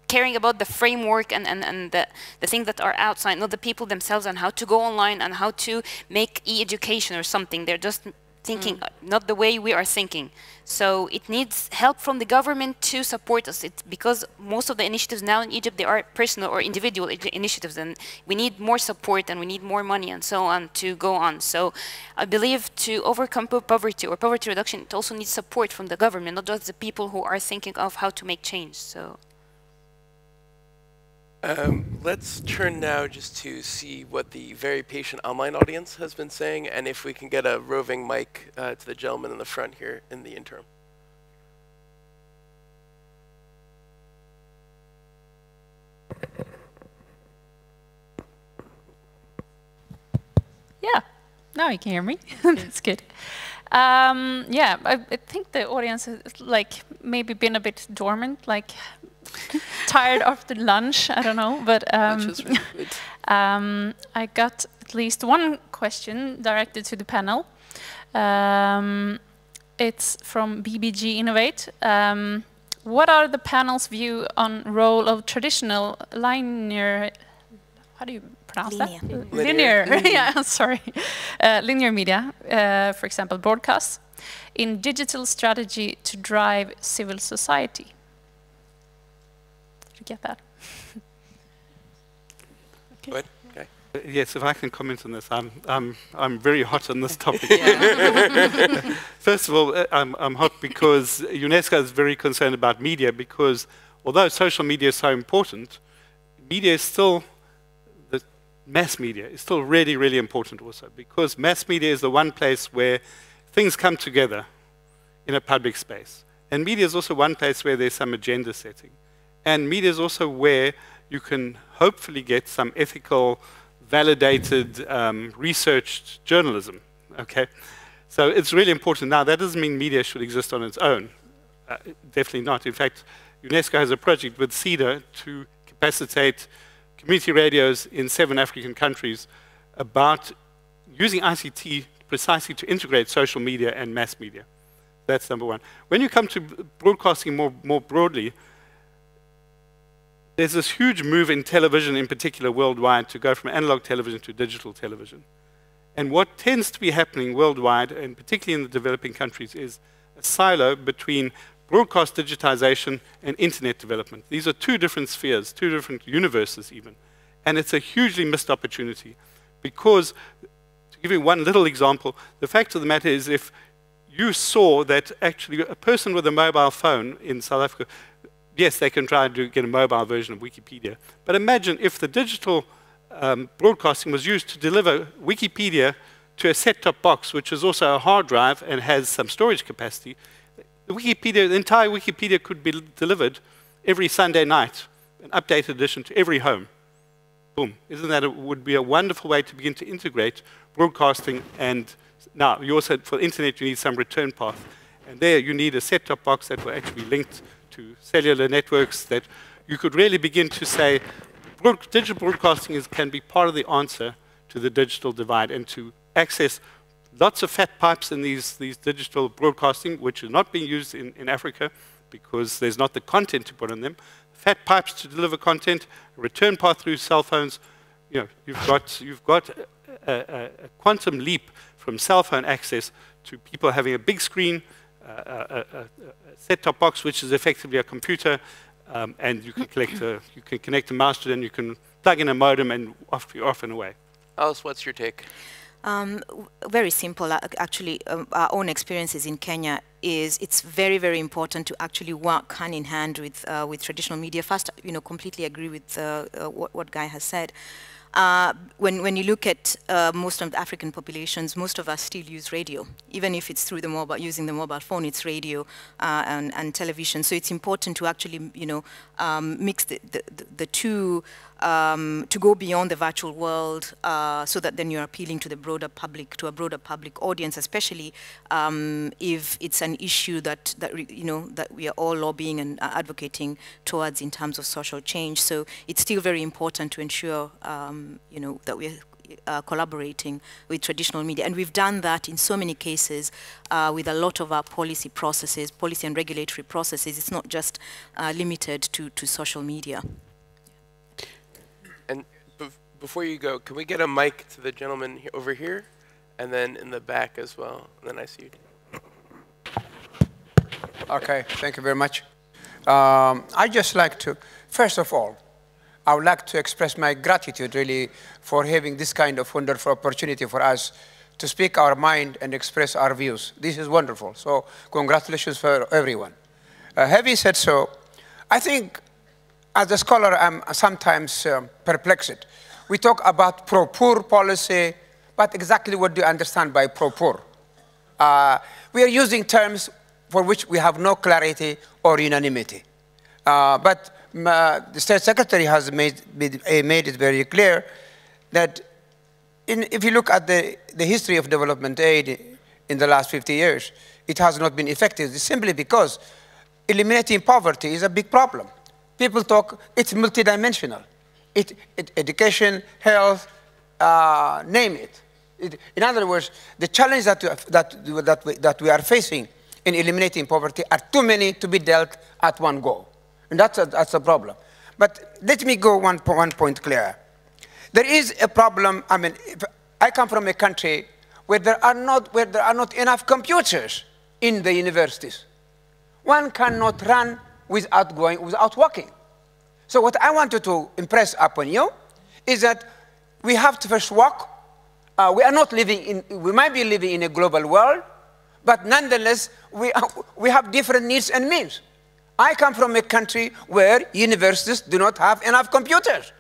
caring about the framework and, and, and the, the things that are outside, not the people themselves, and how to go online and how to make e-education or something. They're just thinking, mm. not the way we are thinking. So it needs help from the government to support us. It's because most of the initiatives now in Egypt, they are personal or individual initiatives, and we need more support and we need more money and so on to go on. So I believe to overcome poverty or poverty reduction, it also needs support from the government, not just the people who are thinking of how to make change. So. Um, let's turn now just to see what the very patient online audience has been saying, and if we can get a roving mic uh, to the gentleman in the front here in the interim. Yeah, now you can hear me. That's good. Um, yeah, I, I think the audience has like maybe been a bit dormant, like. Tired after lunch, I don't know, but um, really um, I got at least one question directed to the panel. Um, it's from B B G Innovate. Um, what are the panel's view on role of traditional linear? How do you pronounce linear. that? Linear. Linear. Yeah, sorry. Uh, linear media, uh, for example, broadcasts, in digital strategy to drive civil society. Get that. Okay. Okay. Uh, yes, if I can comment on this, I'm I'm I'm very hot on this topic. First of all, uh, I'm I'm hot because UNESCO is very concerned about media, because although social media is so important, media is still the mass media is still really really important also, because mass media is the one place where things come together in a public space, and media is also one place where there's some agenda setting. And media is also where you can hopefully get some ethical, validated, um, researched journalism. Okay, so it's really important. Now, that doesn't mean media should exist on its own. Uh, definitely not. In fact, UNESCO has a project with CEDA to capacitate community radios in seven African countries about using I C T precisely to integrate social media and mass media. That's number one. When you come to broadcasting more, more broadly, there's this huge move in television in particular worldwide to go from analog television to digital television. And what tends to be happening worldwide, and particularly in the developing countries, is a silo between broadcast digitization and internet development. These are two different spheres, two different universes even. And it's a hugely missed opportunity because, to give you one little example, the fact of the matter is if you saw that actually a person with a mobile phone in South Africa, yes, they can try to get a mobile version of Wikipedia, but imagine if the digital um, broadcasting was used to deliver Wikipedia to a set-top box, which is also a hard drive and has some storage capacity. The Wikipedia, the entire Wikipedia could be delivered every Sunday night, an updated edition to every home. Boom. Isn't that, it would be a wonderful way to begin to integrate broadcasting and, now, you also, for the internet, you need some return path. And there you need a set-top box that will actually be linked to cellular networks, that you could really begin to say, digital broadcasting is, can be part of the answer to the digital divide and to access lots of fat pipes in these, these digital broadcasting, which is not being used in, in Africa because there's not the content to put on them. Fat pipes to deliver content, return path through cell phones. You know, you've got, you've got a, a, a quantum leap from cell phone access to people having a big screen, uh, a, a, a set-top box, which is effectively a computer, um, and you can, collect a, you can connect a mouse to it, and you can plug in a modem, and off, you're off and away. Alice, what's your take? Um, very simple, actually. Um, our own experiences in Kenya is it's very, very important to actually work hand in hand with uh, with traditional media. First, you know, completely agree with uh, uh, what, what Guy has said. Uh, when when you look at uh, most of the African populations, most of us still use radio, even if it's through the mobile, using the mobile phone. It's radio uh, and and television. So it's important to actually, you know, um, mix the the, the, the two. Um, to go beyond the virtual world, uh, so that then you're appealing to the broader public, to a broader public audience, especially um, if it's an issue that that you know that we are all lobbying and advocating towards in terms of social change. So it's still very important to ensure um, you know that we're Uh, collaborating with traditional media, and we've done that in so many cases uh, with a lot of our policy processes, policy and regulatory processes. It's not just uh, limited to to social media. Before you go, can we get a mic to the gentleman he over here, and then in the back as well? And then I see you. Okay, thank you very much. Um, I just like to, first of all, I would like to express my gratitude really for having this kind of wonderful opportunity for us to speak our mind and express our views. This is wonderful. So congratulations for everyone. Uh, having said so, I think as a scholar, I'm sometimes um, perplexed. We talk about pro-poor policy, but exactly what do you understand by pro-poor? Uh, we are using terms for which we have no clarity or unanimity. Uh, but uh, the State Secretary has made, made it very clear that in, if you look at the, the history of development aid in the last fifty years, it has not been effective simply because eliminating poverty is a big problem. People talk, it's multidimensional. It, it, education, health, uh, name it. it. In other words, the challenge that, that, that, we, that we are facing in eliminating poverty are too many to be dealt at one go. And that's a, that's a problem. But let me go one, one point clear. There is a problem. I mean, if I come from a country where there are not, where there are not enough computers in the universities. One cannot run without going, without walking. So what I wanted to impress upon you is that we have to first walk. Uh, we are not living in, we might be living in a global world, but nonetheless, we, are, we have different needs and means. I come from a country where universities do not have enough computers.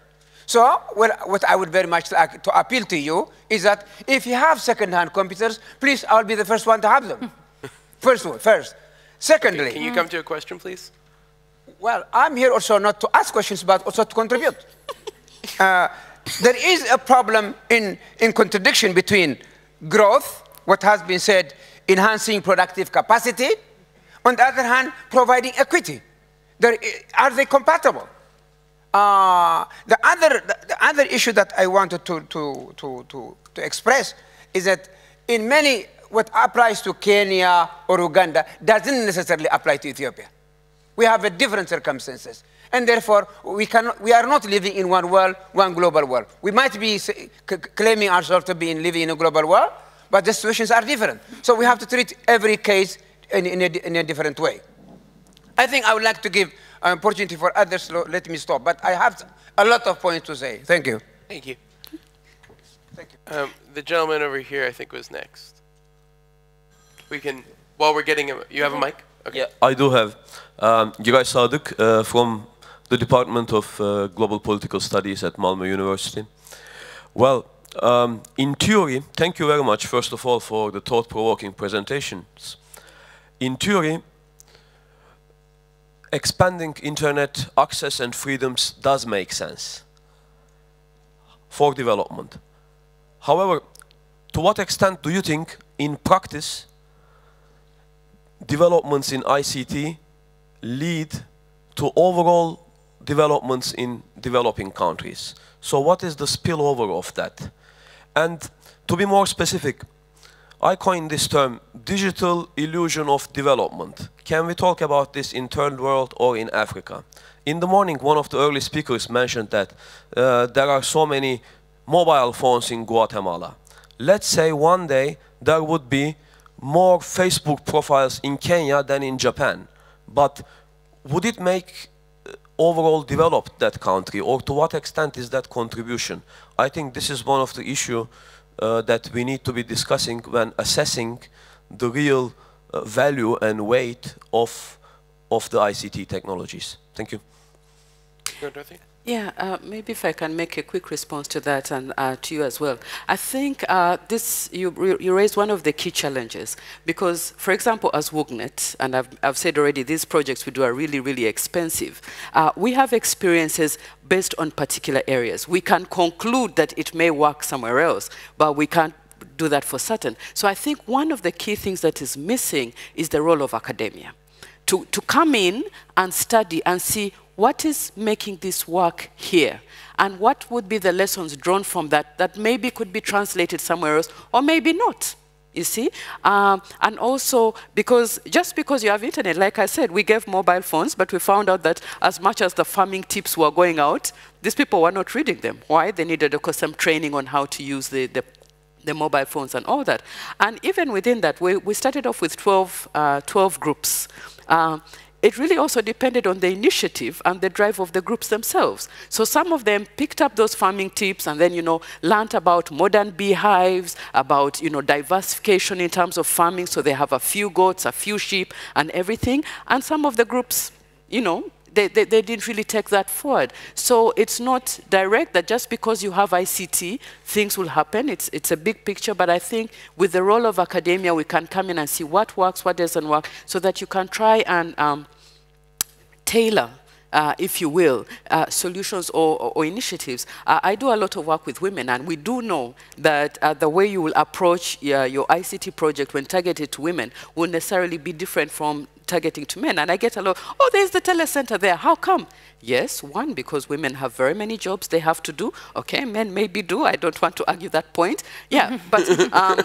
So well, what I would very much like to appeal to you is that if you have second-hand computers, please, I'll be the first one to have them. First one, first. Secondly. Can you come to a question, please? Well, I'm here also not to ask questions, but also to contribute. uh, there is a problem in, in contradiction between growth, what has been said, enhancing productive capacity, on the other hand, providing equity. There, are they compatible? Uh, the, other, the, the other issue that I wanted to, to, to, to, to express is that in many what applies to Kenya or Uganda doesn't necessarily apply to Ethiopia. We have a different circumstances. And therefore, we, cannot, we are not living in one world, one global world. We might be claiming ourselves to be in living in a global world, but the situations are different. So we have to treat every case in, in, a, in a different way. I think I would like to give an opportunity for others. Let me stop. But I have a lot of points to say. Thank you. Thank you. Thank you. Um, the gentleman over here, I think, was next. We can, while we're getting him, you have a mic? Okay. Yeah, I do have. Um, Giray Sadık uh, from the Department of uh, Global Political Studies at Malmö University. Well, um, in theory, thank you very much, first of all, for the thought-provoking presentations. In theory, expanding internet access and freedoms does make sense for development. However, to what extent do you think, in practice, developments in I C T lead to overall developments in developing countries? So what is the spillover of that? And to be more specific, I coined this term, digital illusion of development. Can we talk about this in third world or in Africa? In the morning, one of the early speakers mentioned that uh, there are so many mobile phones in Guatemala. Let's say one day there would be more Facebook profiles in Kenya than in Japan. But would it make uh, overall developed that country, or to what extent is that contribution? I think this is one of the issues uh, that we need to be discussing when assessing the real uh, value and weight of, of the I C T technologies. Thank you. Dorothy? Yeah, uh, maybe if I can make a quick response to that and uh, to you as well. I think uh, this, you, you raised one of the key challenges because, for example, as WOUGNET, and I've, I've said already, these projects we do are really, really expensive. Uh, we have experiences based on particular areas. We can conclude that it may work somewhere else, but we can't do that for certain. So I think one of the key things that is missing is the role of academia. To, to come in and study and see what is making this work here, and what would be the lessons drawn from that that maybe could be translated somewhere else, or maybe not, you see? Um, and also, because just because you have internet, like I said, we gave mobile phones, but we found out that as much as the farming tips were going out, these people were not reading them. Why? They needed, of course, some training on how to use the, the the mobile phones and all that. And even within that, we, we started off with twelve, uh, twelve groups. Um, it really also depended on the initiative and the drive of the groups themselves. So some of them picked up those farming tips and then, you know, learned about modern beehives, about, you know, diversification in terms of farming, so they have a few goats, a few sheep, and everything. And some of the groups, you know, They, they, they didn't really take that forward. So it's not direct that just because you have I C T, things will happen. It's, it's a big picture, but I think with the role of academia, we can come in and see what works, what doesn't work, so that you can try and um, tailor, Uh, if you will, uh, solutions or, or, or initiatives. Uh, I do a lot of work with women, and we do know that uh, the way you will approach uh, your I C T project when targeted to women will necessarily be different from targeting to men. And I get a lot, oh, there's the telecenter there, how come? Yes, one, because women have very many jobs they have to do. Okay, men maybe do, I don't want to argue that point. Yeah, but, um,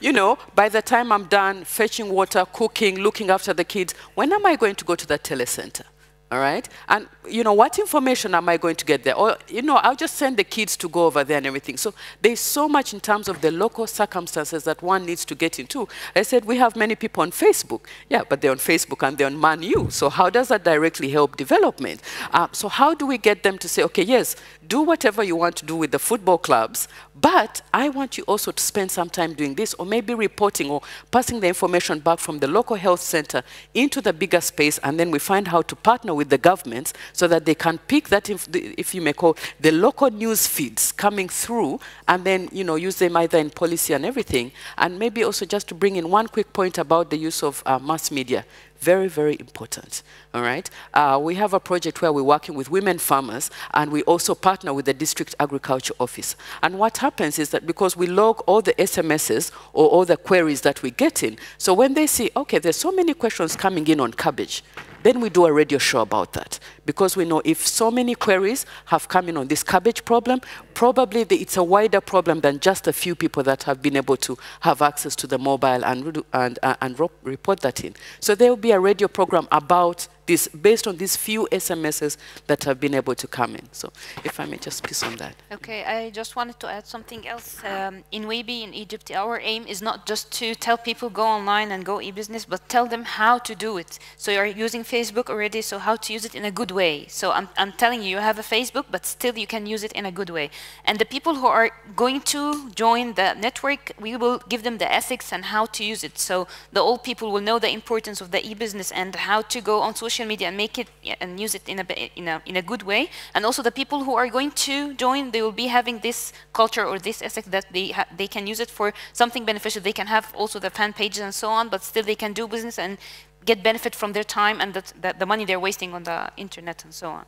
you know, by the time I'm done fetching water, cooking, looking after the kids, when am I going to go to that telecenter? All right, and you know, what information am I going to get there? Or, you know, I'll just send the kids to go over there and everything. So there's so much in terms of the local circumstances that one needs to get into. I said, we have many people on Facebook. Yeah, but they're on Facebook and they're on Man U. So how does that directly help development? Uh, so how do we get them to say, okay, yes, do whatever you want to do with the football clubs, but I want you also to spend some time doing this, or maybe reporting or passing the information back from the local health center into the bigger space, and then we find how to partner with the governments so that they can pick that, if, if you may call, the local news feeds coming through, and then, you know, use them either in policy and everything. And maybe also just to bring in one quick point about the use of uh, mass media. Very, very important, all right? Uh, we have a project where we're working with women farmers, and we also partner with the district agriculture office. And what happens is that because we log all the S M Ss or all the queries that we get in, so when they see, okay, there's so many questions coming in on cabbage, Then we do a radio show about that, because we know if so many queries have come in on this cabbage problem, probably the, it's a wider problem than just a few people that have been able to have access to the mobile and, and, uh, and report that in. So there will be a radio program about this, based on these few S M Ss that have been able to come in. So if I may just piece on that. Okay, I just wanted to add something else. Um, in WEEBI in Egypt, our aim is not just to tell people go online and go e-business, but tell them how to do it. So you're using Facebook already, so how to use it in a good way. So I'm, I'm telling you, you have a Facebook, but still you can use it in a good way. And the people who are going to join the network, we will give them the ethics and how to use it. So the old people will know the importance of the e-business and how to go on social media and make it and use it in a, in a, in a good way. And also the people who are going to join, they will be having this culture or this ethics that they, ha they can use it for something beneficial. They can have also the fan pages and so on, but still they can do business and get benefit from their time and that, that the money they're wasting on the internet and so on.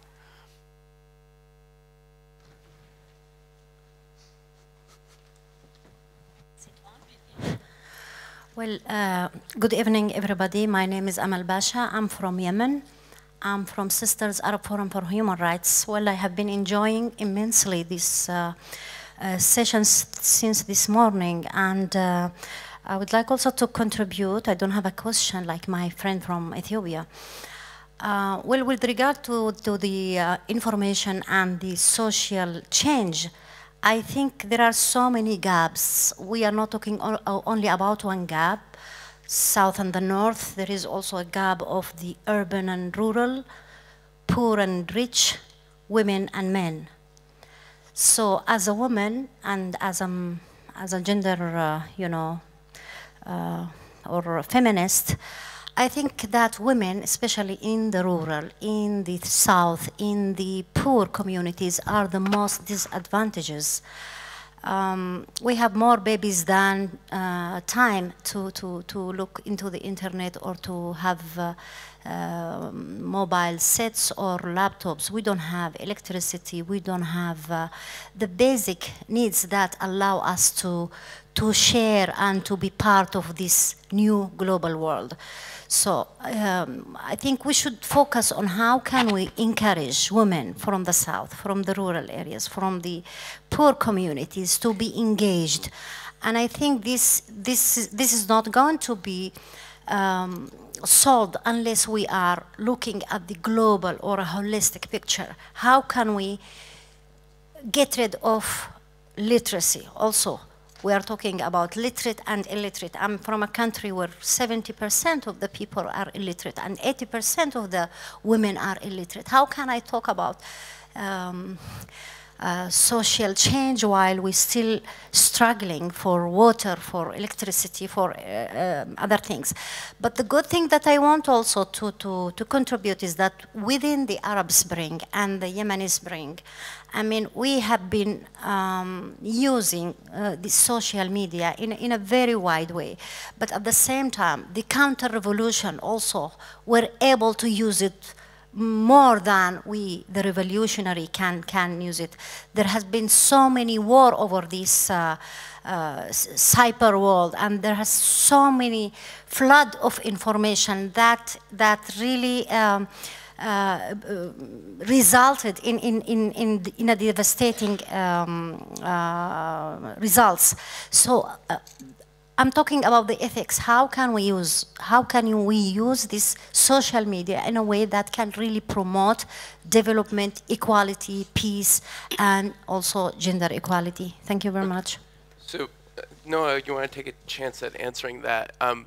Well, uh, good evening, everybody. My name is Amal Basha. I'm from Yemen. I'm from Sisters Arab Forum for Human Rights. Well, I have been enjoying immensely these uh, uh, sessions since this morning, and uh, I would like also to contribute. I don't have a question like my friend from Ethiopia. Uh, well, with regard to, to the uh, information and the social change, I think there are so many gaps. We are not talking only about one gap, south and the north. There is also a gap of the urban and rural, poor and rich, women and men. So as a woman and as a, as a gender, uh, you know, uh, or a feminist, I think that women, especially in the rural, in the south, in the poor communities, are the most disadvantaged. Um, we have more babies than uh, time to, to, to look into the internet or to have uh, uh, mobile sets or laptops. We don't have electricity. We don't have uh, the basic needs that allow us to, to share and to be part of this new global world. So um, I think we should focus on how can we encourage women from the south, from the rural areas, from the poor communities to be engaged. And I think this, this, is, this is not going to be um, solved unless we are looking at the global or a holistic picture. How can we get rid of literacy also? We are talking about literate and illiterate. I'm from a country where seventy percent of the people are illiterate and eighty percent of the women are illiterate. How can I talk about um, uh, social change while we're still struggling for water, for electricity, for uh, uh, other things? But the good thing that I want also to, to, to contribute is that within the Arab Spring and the Yemeni Spring, I mean, we have been um, using uh, the social media in, in a very wide way. But at the same time, the counter-revolution also, we're able to use it more than we, the revolutionary, can, can use it. There has been so many war over this uh, uh, cyber world, and there has so many flood of information that, that really um, Uh, resulted in, in, in, in, in a devastating um, uh, results. So uh, I'm talking about the ethics. How can we use, how can we use this social media in a way that can really promote development, equality, peace, and also gender equality? Thank you very much. So, uh, Noah, you want to take a chance at answering that? Um,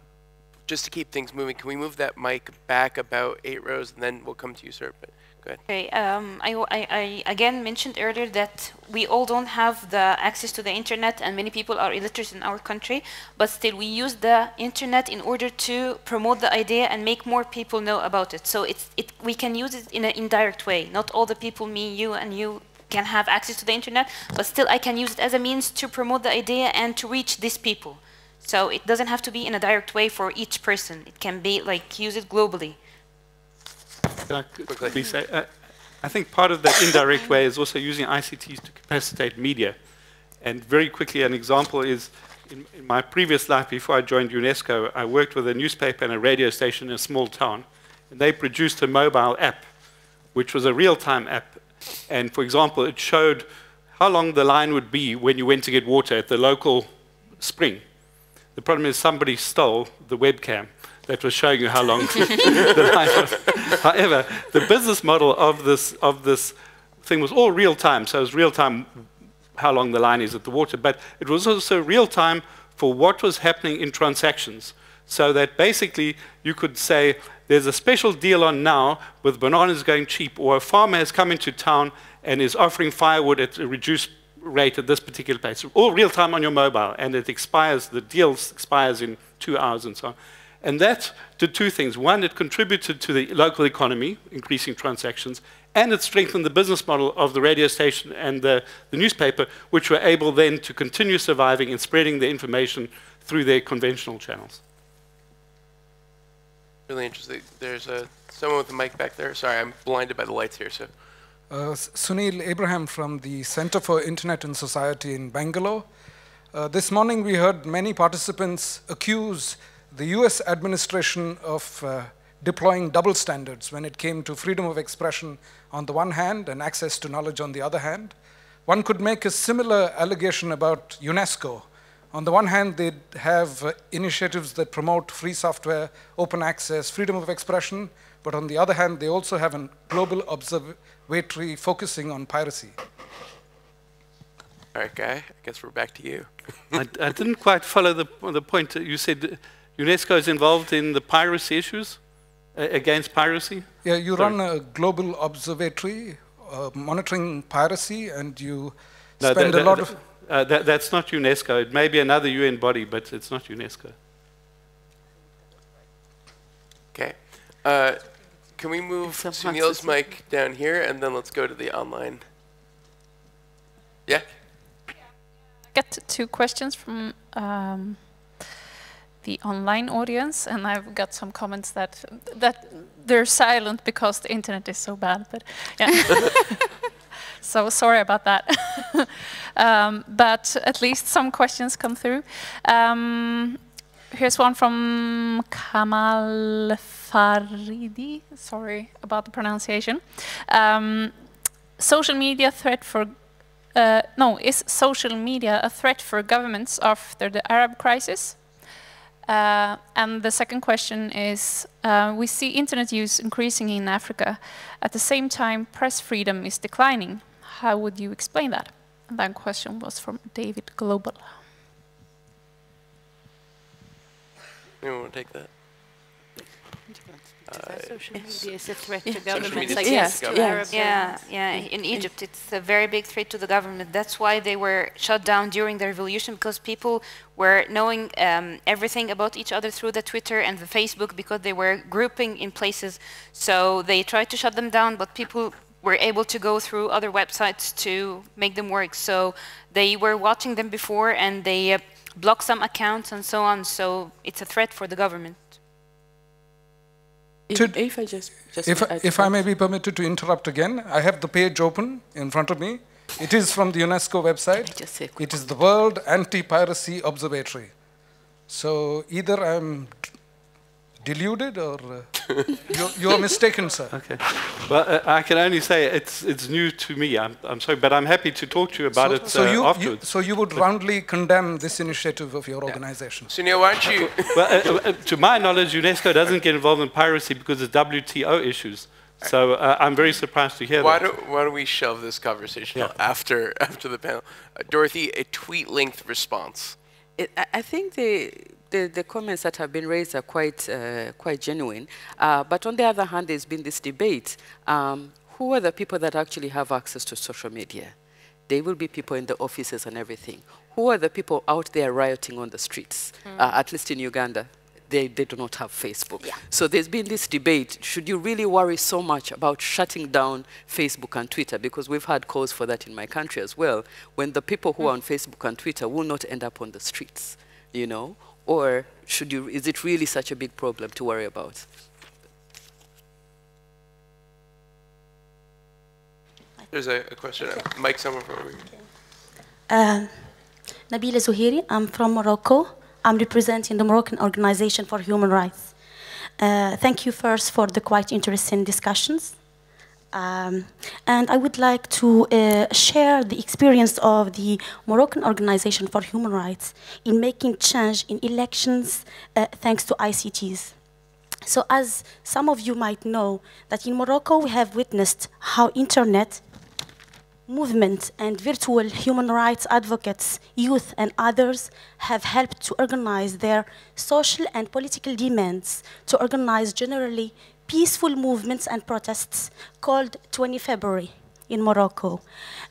Just to keep things moving, can we move that mic back about eight rows, and then we'll come to you, sir. But go ahead. Okay. Um, I, I, I again mentioned earlier that we all don't have the access to the internet, and many people are illiterate in our country. But still, we use the internet in order to promote the idea and make more people know about it. So it's it we can use it in an indirect way. Not all the people, me, you, and you, can have access to the internet, but still, I can use it as a means to promote the idea and to reach these people. So it doesn't have to be in a direct way for each person. It can be like use it globally. Can I quickly say, I, I think part of that indirect way is also using I C Ts to capacitate media. And very quickly, an example is in, in my previous life before I joined UNESCO, I worked with a newspaper and a radio station in a small town. they produced a mobile app, which was a real-time app. And for example, it showed how long the line would be when you went to get water at the local spring. The problem is somebody stole the webcam that was showing you how long the line was. However, the business model of this, of this thing was all real-time. So it was real-time how long the line is at the water. But it was also real-time for what was happening in transactions. So that basically you could say, there's a special deal on now with bananas going cheap, or a farmer has come into town and is offering firewood at a reduced rate at this particular place. All real-time on your mobile, and it expires, the deal expires in two hours and so on. And that did two things. One, it contributed to the local economy, increasing transactions, and it strengthened the business model of the radio station and the, the newspaper, which were able then to continue surviving and spreading the information through their conventional channels. Really interesting. There's a, someone with a mic back there. Sorry, I'm blinded by the lights here. So, uh, Sunil Abraham from the Center for Internet and Society in Bangalore. Uh, this morning we heard many participants accuse the U S administration of uh, deploying double standards when it came to freedom of expression on the one hand and access to knowledge on the other hand. One could make a similar allegation about UNESCO. On the one hand, they have uh, initiatives that promote free software, open access, freedom of expression, but on the other hand, they also have a global observatory focusing on piracy. All right, Guy, I guess we're back to you. I, I didn't quite follow the, the point. You said UNESCO is involved in the piracy issues, uh, against piracy? Yeah, you Sorry. run a global observatory uh, monitoring piracy, and you no, spend the, the, a lot the, of... Uh, that, that's not UNESCO. It may be another U N body, but it's not UNESCO. Okay. Uh, can we move Sunil's mic down here, and then let's go to the online? Yeah? I got two questions from um, the online audience, and I've got some comments that, that they're silent because the internet is so bad. But yeah. So sorry about that. um, but at least some questions come through. Um, here's one from Kamal Faridi. Sorry about the pronunciation. Um, social media threat for... Uh, no, is social media a threat for governments after the Arab crisis? Uh, and the second question is, uh, we see internet use increasing in Africa. At the same time, press freedom is declining. How would you explain that? And that question was from David Global. You want to take that? Uh, social media is a threat yeah. to governments, I guess. Yeah, yeah. yeah, yeah. In Egypt, it's a very big threat to the government. That's why they were shut down during the revolution, because people were knowing um, everything about each other through the Twitter and the Facebook, because they were grouping in places. So they tried to shut them down, but people were able to go through other websites to make them work. So they were watching them before, and they uh, blocked some accounts and so on. So it's a threat for the government. If, if I just, just if, if I may be permitted to interrupt again, I have the page open in front of me. It is from the UNESCO website. Just say it is the World Anti-Piracy Observatory. So either I'm deluded or uh, you're, you're mistaken, sir. Okay. Well, uh, I can only say it's it's new to me. I'm I'm sorry, but I'm happy to talk to you about so, it so uh, you, afterwards. You, so you would but roundly condemn this initiative of your yeah. organization. Sunil, why don't you? Well, uh, uh, to my knowledge, UNESCO doesn't get involved in piracy because of W T O issues. So uh, I'm very surprised to hear why that. Don't, why don't we shove this conversation yeah. after after the panel? Uh, Dorothy, a tweet-length response. It, I, I think the. The, the comments that have been raised are quite, uh, quite genuine. Uh, but on the other hand, there's been this debate. Um, who are the people that actually have access to social media? They will be people in the offices and everything. Who are the people out there rioting on the streets? Mm. Uh, at least in Uganda, they, they do not have Facebook. Yeah. So there's been this debate. Should you really worry so much about shutting down Facebook and Twitter? Because we've had calls for that in my country as well, when the people who mm. are on Facebook and Twitter will not end up on the streets, you know? Or should you, is it really such a big problem to worry about? There's a, a question. Okay. Mike Summerford over here. Uh, Nabila Zuhiri, I'm from Morocco. I'm representing the Moroccan Organization for Human Rights. Uh, thank you first for the quite interesting discussions. Um, and I would like to uh, share the experience of the Moroccan Organization for Human Rights in making change in elections uh, thanks to I C Ts. So as some of you might know, that in Morocco we have witnessed how internet movement and virtual human rights advocates, youth and others have helped to organize their social and political demands to organize generally peaceful movements and protests called the twentieth of February in Morocco.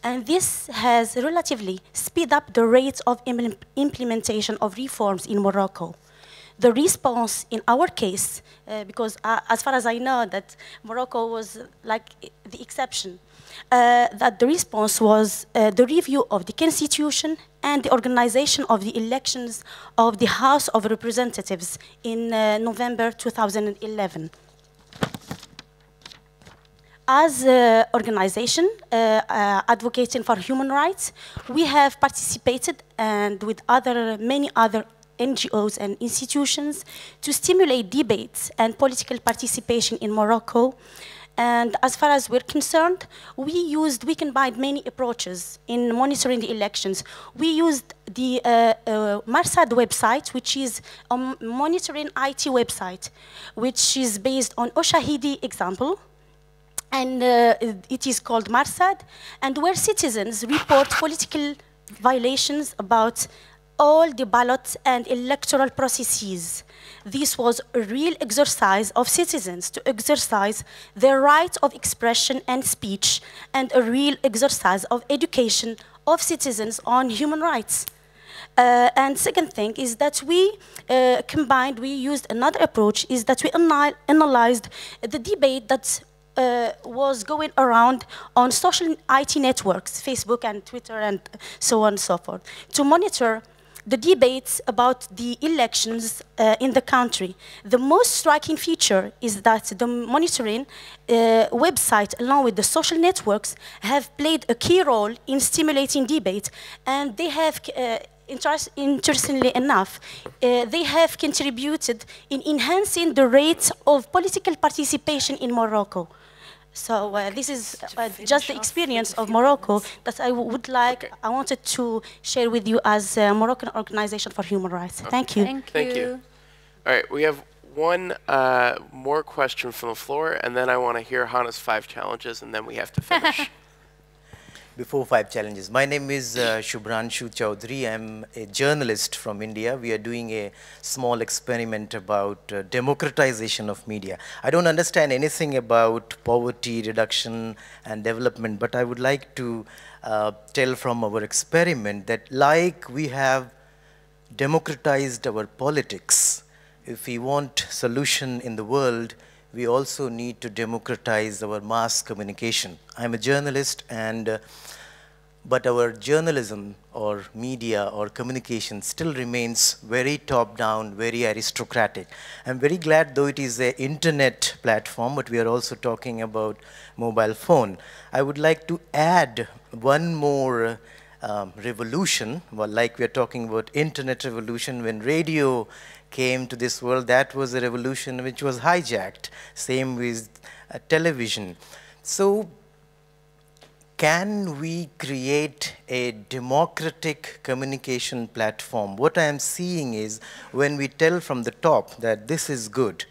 And this has relatively speed up the rate of im- implementation of reforms in Morocco. The response in our case, uh, because uh, as far as I know that Morocco was like the exception, uh, that the response was uh, the review of the constitution and the organization of the elections of the House of Representatives in uh, November two thousand eleven. As an organization uh, uh, advocating for human rights, we have participated and with other many other N G Os and institutions to stimulate debates and political participation in Morocco. And as far as we're concerned, we used, we combined many approaches in monitoring the elections. We used the uh, uh, Marsad website, which is a monitoring I T website, which is based on Ushahidi example. And uh, it is called Marsad, and where citizens report political violations about all the ballot and electoral processes. This was a real exercise of citizens to exercise their right of expression and speech, and a real exercise of education of citizens on human rights. Uh, and second thing is that we uh, combined, we used another approach, is that we anal- analyzed the debate that Uh, was going around on social I T networks, Facebook and Twitter and so on and so forth, to monitor the debates about the elections uh, in the country. The most striking feature is that the monitoring uh, website, along with the social networks, have played a key role in stimulating debate, and they have uh, Interest, interestingly enough, uh, they have contributed in enhancing the rate of political participation in Morocco. So uh, this is uh, just the experience of Morocco that I would like, okay. I wanted to share with you as a Moroccan Organization for Human Rights. Okay. Thank you. Thank you. Thank you. All right, we have one uh, more question from the floor, and then I want to hear Hanna's five challenges, and then we have to finish. Before five challenges. My name is uh, Shubhranshu Chowdhury. I'm a journalist from India. We are doing a small experiment about uh, democratization of media. I don't understand anything about poverty reduction and development, but I would like to uh, tell from our experiment that like we have democratized our politics, if we want solution in the world, we also need to democratize our mass communication. I'm a journalist, and uh, but our journalism or media or communication still remains very top-down, very aristocratic. I'm very glad, though it is an internet platform, but we are also talking about mobile phone. I would like to add one more um, revolution, well, like we're talking about internet revolution, when radio came to this world, that was a revolution which was hijacked, same with uh, television. So, can we create a democratic communication platform? What I am seeing is, when we tell from the top that this is good,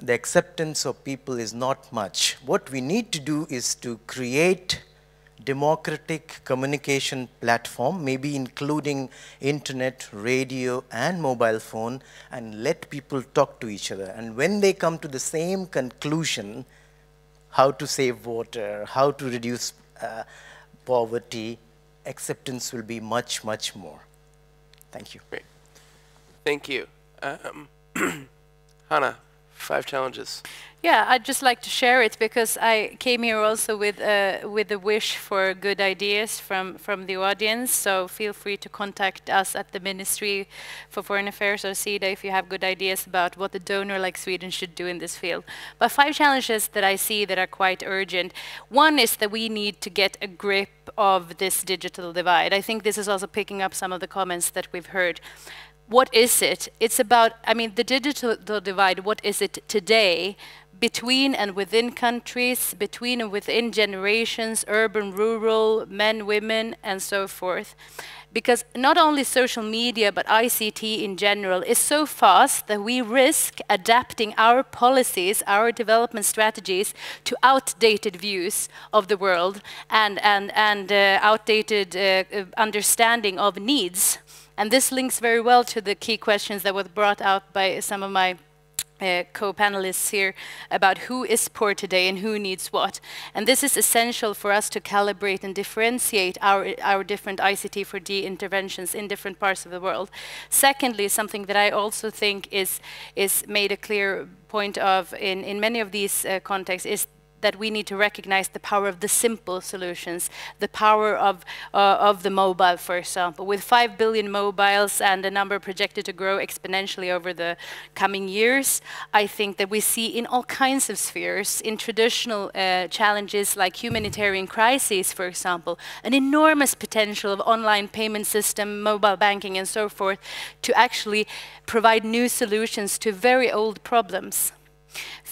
the acceptance of people is not much. What we need to do is to create democratic communication platform, maybe including internet, radio, and mobile phone, and let people talk to each other. And when they come to the same conclusion, how to save water, how to reduce uh, poverty, acceptance will be much, much more. Thank you. Great. Thank you. Um, Hanna, five challenges. Yeah, I'd just like to share it because I came here also with uh, with a wish for good ideas from, from the audience. So feel free to contact us at the Ministry for Foreign Affairs or CEDA if you have good ideas about what a donor like Sweden should do in this field. But five challenges that I see that are quite urgent. One is that we need to get a grip of this digital divide. I think this is also picking up some of the comments that we've heard. what is it? It's about, I mean, the digital divide, what is it today? Between and within countries, between and within generations, urban, rural, men, women, and so forth. Because not only social media, but I C T in general is so fast that we risk adapting our policies, our development strategies to outdated views of the world and, and, and uh, outdated uh, understanding of needs. And this links very well to the key questions that were brought out by some of my Uh, co-panelists here about who is poor today and who needs what. And this is essential for us to calibrate and differentiate our, our different I C T four D interventions in different parts of the world. Secondly, something that I also think is, is made a clear point of in, in many of these uh, contexts is that we need to recognize the power of the simple solutions, the power of, uh, of the mobile, for example. With five billion mobiles and a number projected to grow exponentially over the coming years, I think that we see in all kinds of spheres, in traditional uh, challenges like humanitarian crises, for example, an enormous potential of online payment system, mobile banking, and so forth, to actually provide new solutions to very old problems.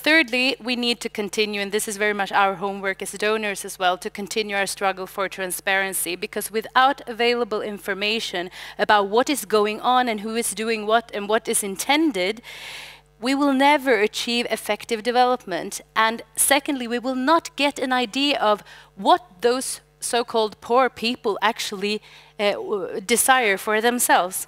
Thirdly, we need to continue, and this is very much our homework as donors as well, to continue our struggle for transparency, because without available information about what is going on and who is doing what and what is intended, we will never achieve effective development. And secondly, we will not get an idea of what those so-called poor people actually uh, desire for themselves.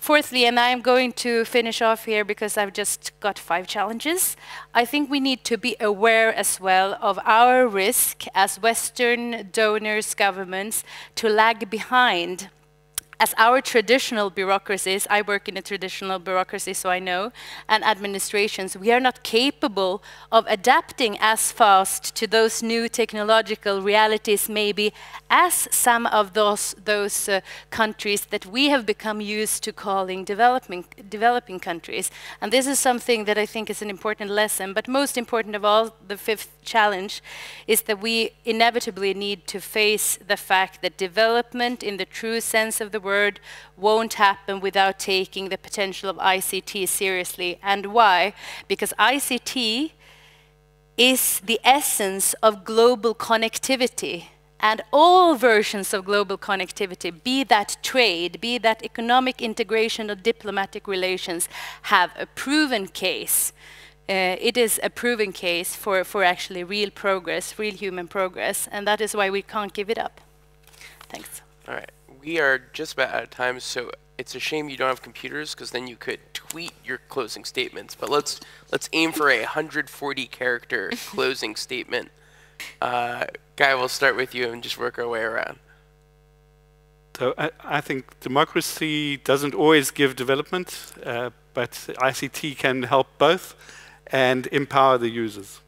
Fourthly, and I'm going to finish off here because I've just got five challenges, I think we need to be aware as well of our risk as Western donors, governments, to lag behind. As our traditional bureaucracies, I work in a traditional bureaucracy, so I know, and administrations, we are not capable of adapting as fast to those new technological realities maybe as some of those, those uh, countries that we have become used to calling developing, developing countries. And this is something that I think is an important lesson, but most important of all, the fifth challenge, is that we inevitably need to face the fact that development in the true sense of the word word won't happen without taking the potential of I C T seriously. And why? Because I C T is the essence of global connectivity. And all versions of global connectivity, be that trade, be that economic integration or diplomatic relations, have a proven case. Uh, it is a proven case for, for actually real progress, real human progress. And that is why we can't give it up. Thanks. All right. We are just about out of time, so it's a shame you don't have computers, because then you could tweet your closing statements. But let's let's aim for a one hundred forty character closing statement. Uh, Guy, we'll start with you and just work our way around. So I, I think democracy doesn't always give development, uh, but I C T can help both and empower the users.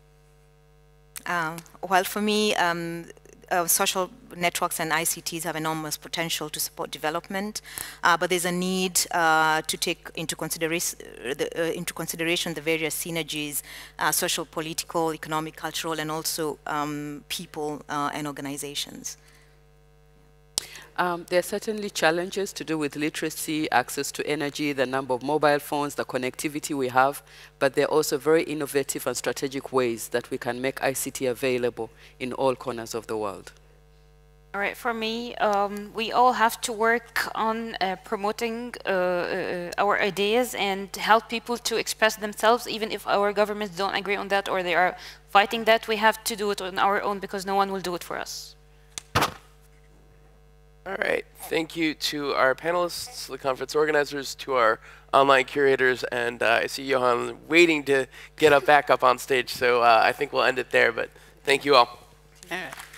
Um, well, for me, um, Uh, social networks and I C Ts have enormous potential to support development, uh, but there's a need uh, to take into, consideras the, uh, into consideration the various synergies, uh, social, political, economic, cultural, and also um, people uh, and organizations. Um, there are certainly challenges to do with literacy, access to energy, the number of mobile phones, the connectivity we have, but there are also very innovative and strategic ways that we can make I C T available in all corners of the world. All right, for me, um, we all have to work on uh, promoting uh, uh, our ideas and help people to express themselves, even if our governments don't agree on that or they are fighting that. We have to do it on our own because no one will do it for us. All right. Thank you to our panelists, the conference organizers, to our online curators, and uh, I see Johan waiting to get up back up on stage. So uh, I think we'll end it there. But thank you all. All right.